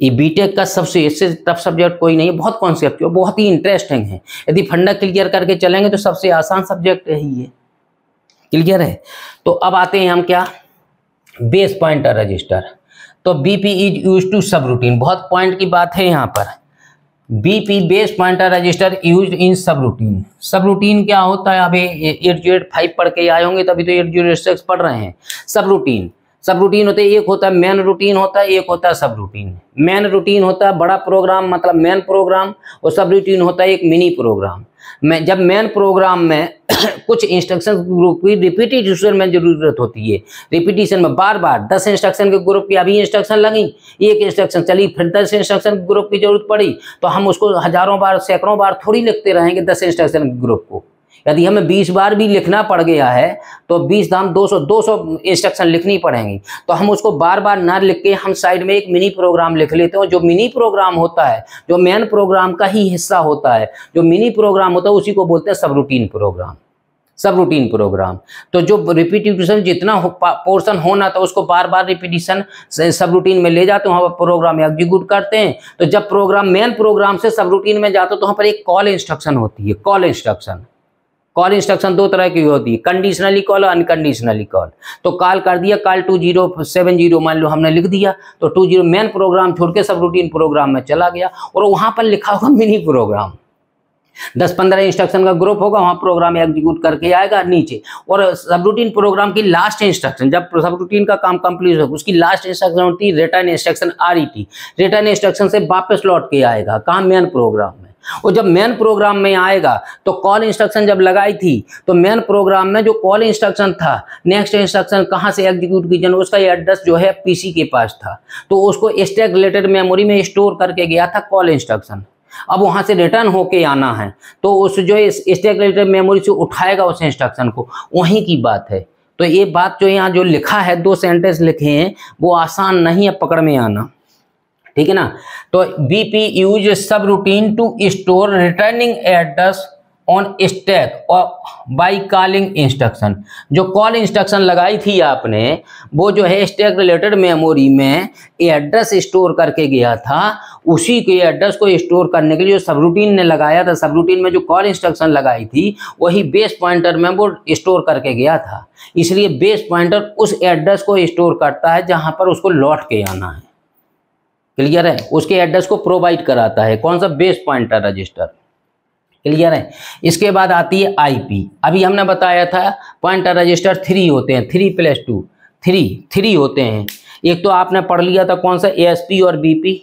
ये बीटेक का सबसे इससे टफ सब्जेक्ट कोई नहीं है, बहुत कॉन्सेप्ट है, बहुत ही इंटरेस्टिंग है। यदि फंडा क्लियर करके चलेंगे तो सबसे आसान सब्जेक्ट यही है, क्लियर है। तो अब आते हैं हम क्या, बेस पॉइंटर रजिस्टर। तो BP is use to subroutine, बहुत पॉइंट की बात है यहाँ पर। BP base pointer register use in subroutine. सब रूटीन क्या होता है, अभी 8085 पढ़ के आए होंगे तभी तो 8086 पढ़ रहे हैं। सब रूटीन, सब रूटीन होते हैं, एक होता है मेन रूटीन होता है, एक होता है सब रूटीन। मेन रूटीन होता है बड़ा प्रोग्राम, मतलब मेन प्रोग्राम, और सब रूटीन होता है एक मिनी प्रोग्राम। मैं जब मेन प्रोग्राम में कुछ इंस्ट्रक्शन ग्रुप की रिपीटिशन में जरूरत होती है, रिपीटिशन में बार बार 10 इंस्ट्रक्शन के ग्रुप की अभी इंस्ट्रक्शन लगी, एक इंस्ट्रक्शन चली, फिर 10 इंस्ट्रक्शन ग्रुप की जरूरत पड़ी, तो हम उसको हजारों बार सैकड़ों बार थोड़ी लिखते रहेंगे 10 इंस्ट्रक्शन ग्रुप को। यदि हमें 20 बार भी लिखना पड़ गया है तो 20 दाम 200 इंस्ट्रक्शन लिखनी पड़ेंगी, तो हम उसको बार बार ना लिख के हम साइड में एक मिनी प्रोग्राम लिख लेते हैं। जो मिनी प्रोग्राम होता है, जो मेन प्रोग्राम का ही हिस्सा होता है, जो मिनी प्रोग्राम होता है, उसी को बोलते हैं subroutine program. Subroutine program तो जो रिपीटिशन जितना पोर्शन होना था उसको बार बार रिपीटिशन सब रूटीन में ले जाते हैं, वहाँ पर प्रोग्राम एग्जीक्यूट करते हैं। तो जब प्रोग्राम मेन प्रोग्राम से सब रूटीन में जाता है तो वहाँ पर एक कॉल इंस्ट्रक्शन होती है। कॉल इंस्ट्रक्शन, कॉल इंस्ट्रक्शन दो तरह की होती है, कंडीशनली कॉल और अनकंडीशनली कॉल। तो कॉल कर दिया, कॉल 2070 मान लो हमने लिख दिया, तो 20 मेन प्रोग्राम छोड़ के सब रूटीन प्रोग्राम में चला गया, और वहाँ पर लिखा होगा मिनी प्रोग्राम। 10-15 इंस्ट्रक्शन का ग्रुप होगा, वहाँ प्रोग्राम एग्जीक्यूट करके आएगा नीचे, और सब रूटीन प्रोग्राम की लास्ट इंस्ट्रक्शन, जब सब रूटीन का काम कंप्लीट होगा उसकी लास्ट इंस्ट्रक्शन होती है return instruction, RET। Return instruction से वापस लौट के आएगा काम मेन प्रोग्राम में, और जब मेन प्रोग्राम में आएगा तो कॉल इंस्ट्रक्शन जब लगाई थी तो मेन प्रोग्राम में जो कॉल इंस्ट्रक्शन था, नेक्स्ट इंस्ट्रक्शन कहाँ से एग्जीक्यूट की जाए, उसका एड्रेस जो है पीसी के पास था, तो उसको स्टैक रिलेटेड मेमोरी में स्टोर करके गया था कॉल इंस्ट्रक्शन। अब वहाँ से रिटर्न होके आना है तो उस जो स्टैक रिलेटेड मेमोरी से उठाएगा उस इंस्ट्रक्शन को, वहीं की बात है। तो ये बात जो यहाँ जो लिखा है, दो सेंटेंस लिखे हैं, वो आसान नहीं है पकड़ में आना, ठीक है ना। तो BP use subroutine to store returning address on stack और बाई कॉलिंग इंस्ट्रक्शन। जो कॉल इंस्ट्रक्शन लगाई थी आपने, वो जो है स्टैक रिलेटेड मेमोरी में एड्रेस स्टोर करके गया था, उसी के एड्रेस को स्टोर करने के लिए जो सब रूटीन ने लगाया था, सब रूटीन में जो कॉल इंस्ट्रक्शन लगाई थी, वही बेस पॉइंटर में वो स्टोर करके गया था। इसलिए बेस पॉइंटर उस एड्रेस को स्टोर करता है जहाँ पर उसको लौट के आना है, क्लियर है, उसके एड्रेस को प्रोवाइड कराता है। कौन सा? बेस पॉइंटर रजिस्टर, क्लियर है। इसके बाद आती है आईपी। अभी हमने बताया था पॉइंटर रजिस्टर 3 होते हैं, 3+2 3 होते हैं। एक तो आपने पढ़ लिया था कौन सा, एएसपी और बीपी।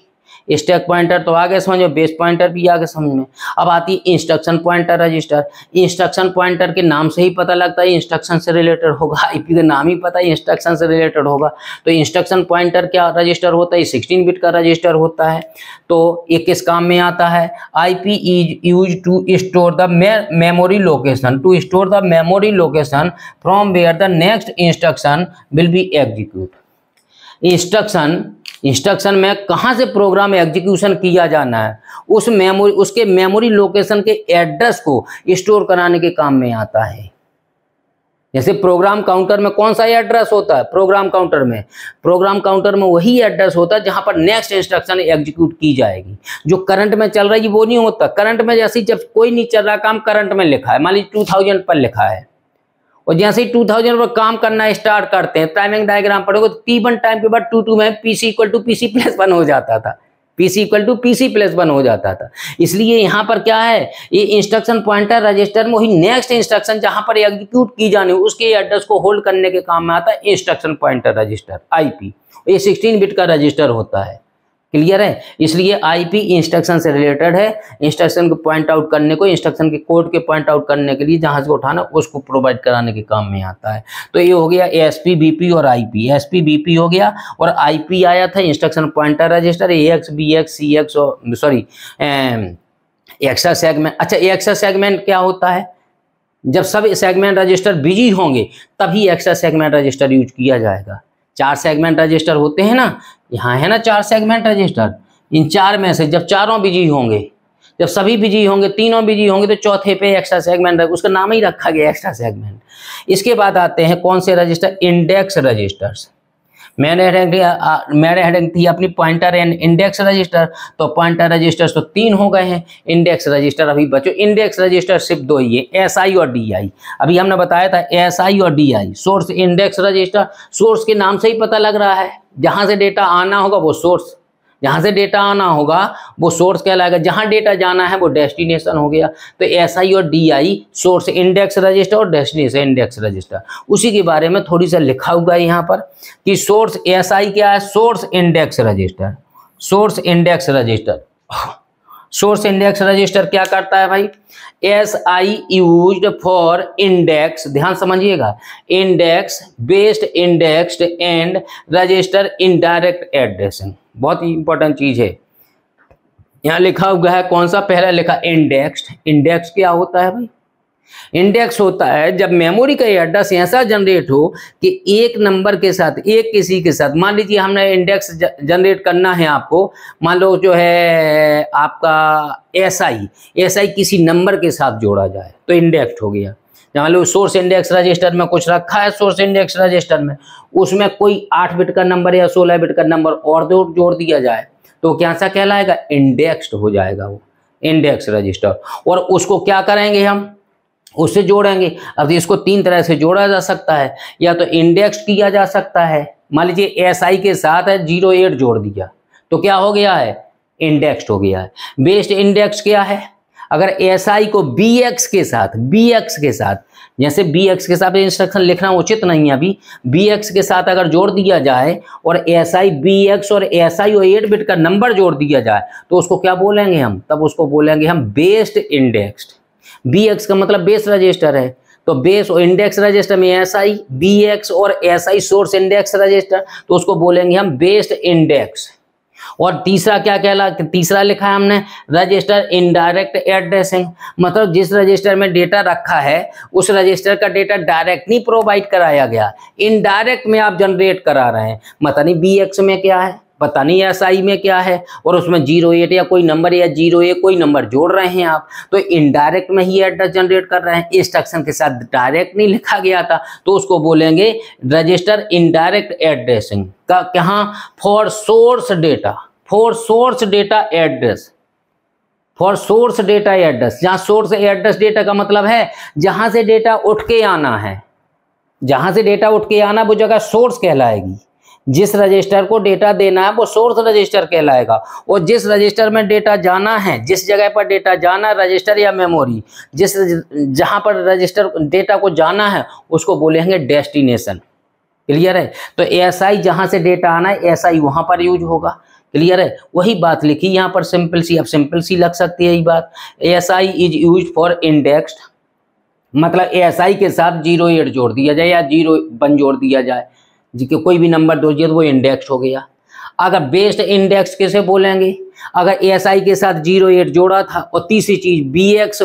स्टैक पॉइंटर तो आगे समझो, बेस पॉइंटर भी आगे समझ में। अब आती है instruction pointer register. Instruction pointer के नाम से ही पता लगता है इंस्ट्रक्शन से रिलेटेड होगा, आईपी का नाम ही पता है इंस्ट्रक्शन से रिलेटेड होगा। तो इंस्ट्रक्शन पॉइंटर क्या रजिस्टर होता है, 16 बिट का रजिस्टर होता है। तो ये किस काम में आता है, IP is use to store the memory location, to store the memory location from where the next instruction will be execute. Instruction में कहाँ से प्रोग्राम एग्जीक्यूशन किया जाना है, उस मेमोरी, उसके मेमोरी लोकेशन के एड्रेस को स्टोर कराने के काम में आता है। जैसे प्रोग्राम काउंटर में कौन सा एड्रेस होता है, प्रोग्राम काउंटर में वही एड्रेस होता है जहां पर नेक्स्ट इंस्ट्रक्शन एग्जीक्यूट की जाएगी। जो करंट में चल रही है वो नहीं होता। करंट में जैसे जब कोई नहीं चल रहा काम, करंट में लिखा है, मान लीजिए 2000 पर लिखा है, और जैसे ही 2000 पर काम करना स्टार्ट करते हैं, टाइमिंग डायग्राम पढ़ोगे तो T1 टाइम के बाद T2 में PC = PC+1 हो जाता था, PC = PC+1 हो जाता था। इसलिए यहाँ पर क्या है, ये इंस्ट्रक्शन पॉइंटर रजिस्टर में वही नेक्स्ट इंस्ट्रक्शन जहाँ पर एग्जीक्यूट की जानी उसके एड्रेस को होल्ड करने के काम में आता है इंस्ट्रक्शन पॉइंटर रजिस्टर IP। ये 16 बिट का रजिस्टर होता है, क्लियर है। इसलिए आईपी इंस्ट्रक्शन से रिलेटेड है। इंस्ट्रक्शन को पॉइंट आउट करने को, इंस्ट्रक्शन के कोड के पॉइंट आउट करने के लिए जहां से उठाना उसको प्रोवाइड कराने के काम में आता है। तो ये हो गया एएसपी बीपी और आईपी। एएसपी बीपी हो गया और आईपी आया था instruction pointer register, AX BX CX और सॉरी एक्स्ट्रा सेगमेंट। अच्छा, एक्स्ट्रा सेगमेंट क्या होता है, जब सब सेगमेंट रजिस्टर बिजी होंगे तभी एक्स्ट्रा सेगमेंट रजिस्टर यूज किया जाएगा। 4 सेगमेंट रजिस्टर होते हैं ना, यहाँ है ना 4 सेगमेंट रजिस्टर, इन 4 में से जब चारों बिजी होंगे, जब सभी बिजी होंगे, तीनों बिजी होंगे तो चौथे पे एक्स्ट्रा सेगमेंट, उसका नाम ही रखा गया एक्स्ट्रा सेगमेंट। इसके बाद आते हैं कौन से रजिस्टर, इंडेक्स रजिस्टर्स। मैंने हेडिंग थी अपनी पॉइंटर एंड इंडेक्स रजिस्टर। तो पॉइंटर रजिस्टर्स तो 3 हो गए हैं, इंडेक्स रजिस्टर अभी बचो। इंडेक्स रजिस्टर सिर्फ 2 ही है, एसआई और डीआई। अभी हमने बताया था एसआई और DI. Source index register, source के नाम से ही पता लग रहा है, जहाँ से डेटा आना होगा वो सोर्स, जहाँ से डेटा आना होगा वो सोर्स कहलाएगा, जहाँ डेटा जाना है वो डेस्टिनेशन हो गया। तो एसआई और डीआई, सोर्स इंडेक्स रजिस्टर और डेस्टिनेशन इंडेक्स रजिस्टर। उसी के बारे में थोड़ी सा लिखा हुआ है यहाँ पर कि सोर्स एसआई क्या है, source index register. Source index register क्या करता है भाई, एसआई यूज्ड फॉर इंडेक्स, ध्यान समझिएगा, index based indexed and register indirect addressing. बहुत ही इंपॉर्टेंट चीज है, यहाँ लिखा हुआ है कौन सा, पहला लिखा इंडेक्स्ड। इंडेक्स क्या होता है भाई, इंडेक्स होता है जब मेमोरी का एड्रेस ऐसा जनरेट हो कि एक नंबर के साथ, एक किसी के साथ, मान लीजिए हमने इंडेक्स जनरेट करना है आपको, मान लो जो है आपका एसआई किसी नंबर के साथ जोड़ा जाए तो इंडेक्स हो गया। मान लो सोर्स इंडेक्स रजिस्टर में कुछ रखा है, सोर्स इंडेक्स रजिस्टर में उसमें कोई 8 बिट का नंबर या 16 बिट का नंबर और जोड़ दिया जाए तो क्या सा कहलाएगा, इंडेक्स्ड हो जाएगा वो इंडेक्स रजिस्टर। और उसको क्या करेंगे हम, उससे जोड़ेंगे। अब इसको 3 तरह से जोड़ा जा सकता है, या तो इंडेक्स किया जा सकता है, मान लीजिए एसआई के साथ 08 जोड़ दिया तो क्या हो गया है, इंडेक्स हो गया है। बेस्ड इंडेक्स क्या है, अगर एसआई को बीएक्स के साथ, जैसे बीएक्स के साथ इंस्ट्रक्शन लिखना उचित नहीं है अभी, बीएक्स के साथ अगर जोड़ दिया जाए और एसआई बीएक्स और एसआई और 8 बिट का नंबर जोड़ दिया जाए तो उसको क्या बोलेंगे हम, तब उसको बोलेंगे हम बेस्ड इंडेक्स्ड। बीएक्स का मतलब बेस रजिस्टर है, तो बेस और इंडेक्स रजिस्टर में एसआई बीएक्स और एसआई सोर्स इंडेक्स रजिस्टर, तो उसको बोलेंगे हम बेस्ड इंडेक्स। और तीसरा क्या कहलाता, तीसरा लिखा है हमने रजिस्टर इनडायरेक्ट एड्रेसिंग, मतलब जिस रजिस्टर में डेटा रखा है उस रजिस्टर का डेटा डायरेक्ट नहीं प्रोवाइड कराया गया, इनडायरेक्ट में आप जनरेट करा रहे हैं। मतलब नहीं बीएक्स में क्या है, पता नहीं एसआई में क्या है, और उसमें 08 या कोई नंबर या 08 कोई नंबर जोड़ रहे हैं आप, तो इनडायरेक्ट में ही एड्रेस जनरेट कर रहे हैं, इंस्ट्रक्शन के साथ डायरेक्ट नहीं लिखा गया था, तो उसको बोलेंगे रजिस्टर इनडायरेक्ट एड्रेसिंग का। कहाँ, फॉर सोर्स डेटा एड्रेस, जहाँ सोर्स एड्रेस डेटा का मतलब है जहाँ से डेटा उठ के आना है, वो जगह सोर्स कहलाएगी। जिस रजिस्टर को डेटा देना है वो सोर्स रजिस्टर कहलाएगा, और जिस रजिस्टर में डेटा जाना है, जिस जगह पर डेटा जाना है, रजिस्टर या मेमोरी, जिस जहां पर रजिस्टर डेटा को जाना है उसको बोलेंगे डेस्टिनेशन। क्लियर है? तो एएसआई जहां से डेटा आना है एएसआई वहां पर यूज होगा। क्लियर है? वही बात लिखी यहाँ पर सिंपल सी, अब सिंपल सी लग सकती है यही बात। ASI is use for indexed, मतलब एएसआई के साथ 08 जोड़ दिया जाए या 01 जोड़ दिया जाए, जिसके कोई भी नंबर दो तो वो इंडेक्स हो गया। अगर बेस्ड इंडेक्स कैसे बोलेंगे? अगर एएसआई के साथ 08 जोड़ा था और तीसरी चीज बीएक्स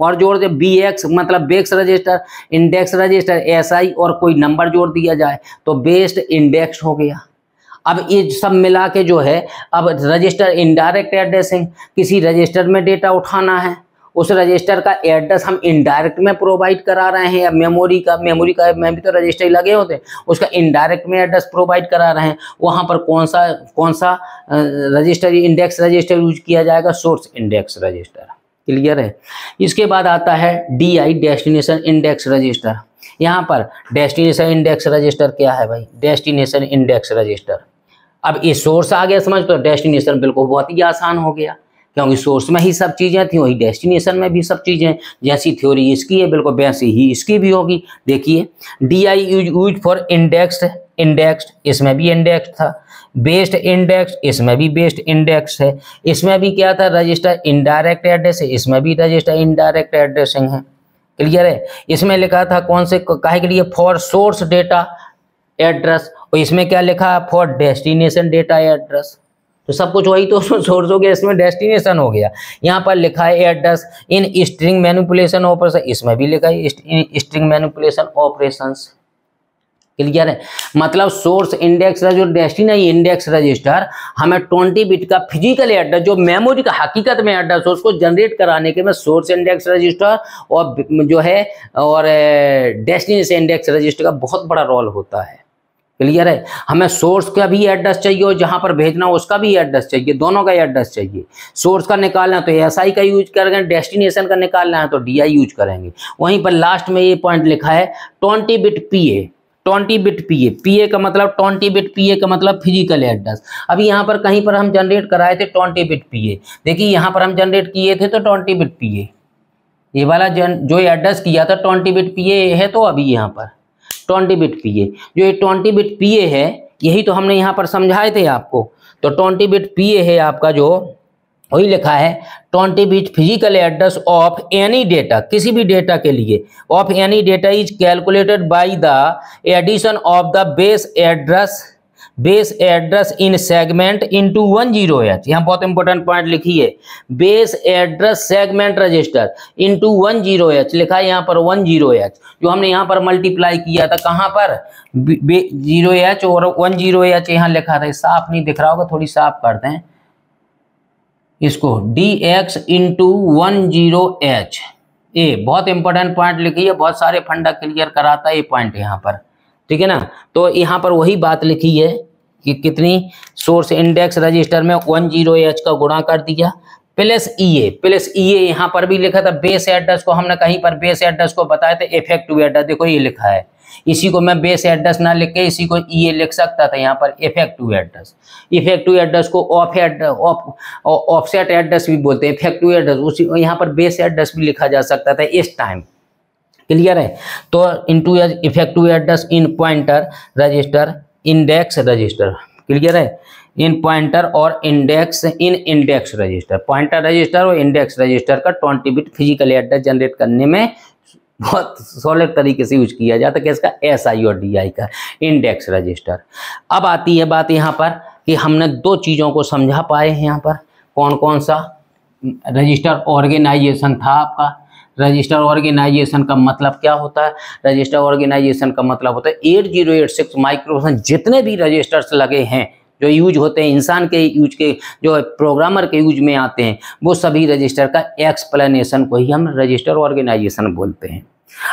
और जोड़ दे, बीएक्स मतलब bakes register, index register, ASI और कोई नंबर जोड़ दिया जाए तो बेस्ड इंडेक्स हो गया। अब ये सब मिला के जो है, अब रजिस्टर इनडायरेक्ट एड्रेसिंग, किसी रजिस्टर में डेटा उठाना है उस रजिस्टर का एड्रेस हम इनडायरेक्ट में प्रोवाइड करा रहे हैं, या मेमोरी का में भी तो रजिस्टर ही लगे होते हैं, उसका इनडायरेक्ट में एड्रेस प्रोवाइड करा रहे हैं। वहाँ पर कौन सा रजिस्टर, इंडेक्स रजिस्टर यूज किया जाएगा? Source index register. क्लियर है? इसके बाद आता है डीआई, डेस्टिनेशन इंडेक्स रजिस्टर। यहाँ पर डेस्टिनेशन इंडेक्स रजिस्टर क्या है भाई? Destination index register. अब ये सोर्स आ गया समझ, तो डेस्टिनेशन बिल्कुल बहुत ही आसान हो गया, क्योंकि सोर्स में ही सब चीज़ें थी, वही डेस्टिनेशन में भी सब चीज़ें। जैसी थ्योरी इसकी है बिल्कुल वैसी ही इसकी भी होगी। देखिए, D I use for indexed, इसमें भी इंडेक्स था, बेस्ड इंडेक्स, इसमें भी बेस्ड इंडेक्स है, इसमें भी क्या था? रजिस्टर इनडायरेक्ट एड्रेस है, इसमें भी रजिस्टर इनडायरेक्ट एड्रेसिंग है। क्लियर है? इसमें लिखा था कौन से, काहे के लिए? फॉर सोर्स डेटा एड्रेस, और इसमें क्या लिखा? For destination data address. तो सब कुछ वही, तो सोर्स हो गया, इसमें डेस्टिनेशन हो गया। यहाँ पर लिखा है address in string manipulation operation, इसमें भी लिखा है स्ट्रिंग मैनिपुलेशन ऑपरेशंस। क्लियर है? मतलब सोर्स इंडेक्स जो डेस्टिनेशन इंडेक्स रजिस्टर हमें 20 बिट का फिजिकल एड्रेस, जो मेमोरी का हकीकत में एड्रेस हो, उसको जनरेट कराने के में सोर्स इंडेक्स रजिस्टर और जो है और डेस्टिनेशन इंडेक्स रजिस्टर का बहुत बड़ा रोल होता है। क्लियर है? हमें सोर्स का भी एड्रेस चाहिए और जहां पर भेजना हो उसका भी एड्रेस चाहिए, दोनों का एड्रेस चाहिए। सोर्स का निकालना है तो एएसआई का यूज करेंगे, डेस्टिनेशन का निकालना है तो डीआई यूज करेंगे। वहीं पर लास्ट में ये पॉइंट लिखा है 20 बिट पीए। पीए का मतलब 20 बिट, पीए का मतलब फिजिकल एड्रेस। अभी यहाँ पर कहीं पर हम जनरेट कराए थे 20 बिट पीए, देखिए यहाँ पर हम जनरेट किए थे तो 20 बिट पीए, ये वाला जो एड्रेस किया था 20 बिट पीए है, तो अभी यहाँ पर 20 बिट पीए, जो ये 20 बिट पीए है यही तो हमने यहाँ पर समझाए थे आपको। तो 20 बिट पीए है आपका, जो वही लिखा है 20 bit physical address of any data, किसी भी डेटा के लिए, of any data is calculated by the addition of the base address in segment into 10H। यहाँ बहुत इंपॉर्टेंट पॉइंट लिखी है, base address segment register into 10H लिखा है यहाँ पर। 10H जो हमने यहाँ पर मल्टीप्लाई किया था, कहाँ पर? 0H और 10H यहाँ लिखा था, साफ नहीं दिख रहा होगा, थोड़ी साफ करते हैं इसको। DX इंटू 10H, ये बहुत इंपॉर्टेंट पॉइंट लिखी है, बहुत सारे फंडा क्लियर कराता है ये पॉइंट यहाँ पर, ठीक है ना। तो यहाँ पर वही बात लिखी है कि कितनी, सोर्स इंडेक्स रजिस्टर में 10H का गुणा कर दिया प्लस ई ए। यहाँ पर भी लिखा था बेस एड्रेस को, हमने कहीं पर बेस एड्रेस को बताया था इफेक्टिव एड्रेस, देखो ये लिखा है। इसी को मैं बेस एड्रेस ना लिख के इसी को ई ए लिख सकता था, यहाँ पर इफेक्टिव एड्रेस को ऑफसेट एड्रेस भी बोलते हैं, इफेक्टिव एड्रेस उसी, यहाँ पर बेस एड्रेस भी लिखा जा सकता था इस टाइम। क्लियर है? तो into effective address in pointer register index register. Clear है? इन पॉइंटर और index, in index register, pointer register और इंडेक्स रजिस्टर का 20 बिट फिजिकल एड्रेस जनरेट करने में बहुत सॉलिड तरीके से यूज किया जाता है, कि इसका एसआई और डीआई का इंडेक्स रजिस्टर। अब आती है बात यहाँ पर कि हमने दो चीज़ों को समझा पाए हैं यहाँ पर, कौन कौन सा रजिस्टर ऑर्गेनाइजेशन था आपका। रजिस्टर ऑर्गेनाइजेशन का मतलब क्या होता है? रजिस्टर ऑर्गेनाइजेशन का मतलब होता है 8086 माइक्रोसन जितने भी रजिस्टर्स लगे हैं, जो यूज होते हैं इंसान के यूज के, जो प्रोग्रामर के यूज में आते हैं, वो सभी रजिस्टर का एक्सप्लेनेशन को ही हम रजिस्टर ऑर्गेनाइजेशन बोलते हैं।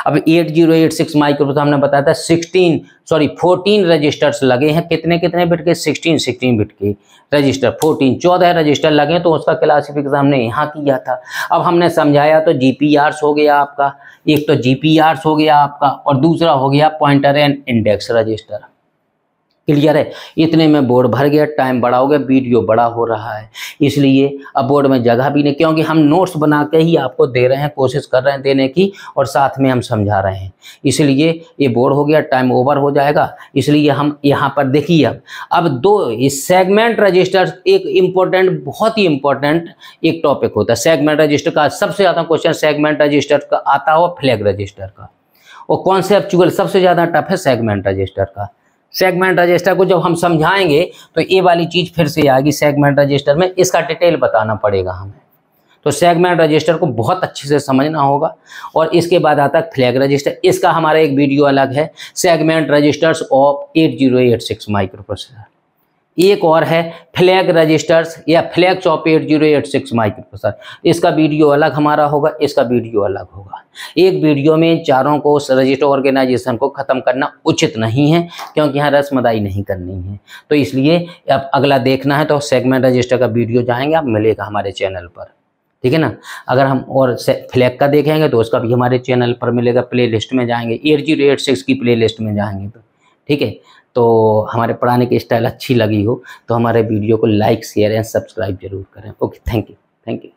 अब 8086 माइक्रोसन हमने बताया था 14 रजिस्टर्स लगे हैं, कितने बिट के? 16 बिट के रजिस्टर, 14 रजिस्टर लगे, तो उसका क्लासिफिकेशन हमने यहाँ किया था। अब हमने समझाया तो जीपीआरस हो गया आपका, एक तो जीपीआरस हो गया आपका, और दूसरा हो गया pointer and index register. Clear है। इतने में बोर्ड भर गया, टाइम बड़ा हो गया, वीडियो बड़ा हो रहा है, इसलिए अब बोर्ड में जगह भी नहीं, क्योंकि हम नोट्स बना के ही आपको दे रहे हैं, कोशिश कर रहे हैं देने की और साथ में हम समझा रहे हैं, इसलिए ये बोर्ड हो गया, टाइम ओवर हो जाएगा। इसलिए हम यहाँ पर देखिए अब दो सेगमेंट रजिस्टर, एक इम्पोर्टेंट, बहुत ही इम्पोर्टेंट एक टॉपिक होता है सेगमेंट रजिस्टर का। सबसे ज़्यादा क्वेश्चन सेगमेंट रजिस्टर का आता है और फ्लैग रजिस्टर का, और कॉन्सेप्चुअल सबसे ज़्यादा टफ है सेगमेंट रजिस्टर का। सेगमेंट रजिस्टर को जब हम समझाएंगे तो ये वाली चीज़ फिर से आएगी सेगमेंट रजिस्टर में, इसका डिटेल बताना पड़ेगा हमें, तो सेगमेंट रजिस्टर को बहुत अच्छे से समझना होगा। और इसके बाद आता है फ्लैग रजिस्टर, इसका हमारा एक वीडियो अलग है, segment registers of 8086 microprocessor. एक और है फ्लैग रजिस्टर्स या फ्लैग्स ऑफ 8086 माइक्रो प्रोसेसर, इसका वीडियो अलग हमारा होगा, इसका वीडियो अलग होगा। एक वीडियो में चारों को रजिस्टर ऑर्गेनाइजेशन को ख़त्म करना उचित नहीं है, क्योंकि यहाँ रसमलाई नहीं करनी है, तो इसलिए अब अगला देखना है तो सेगमेंट रजिस्टर का वीडियो जाएंगे, आप मिलेगा हमारे चैनल पर, ठीक है ना। अगर हम और फ्लैग का देखेंगे तो उसका भी हमारे चैनल पर मिलेगा, प्ले लिस्ट में जाएंगे, 8086 की प्ले लिस्ट में जाएंगे तो ठीक है। तो हमारे पढ़ाने की स्टाइल अच्छी लगी हो तो हमारे वीडियो को लाइक, शेयर एंड सब्सक्राइब जरूर करें। Okay, thank you.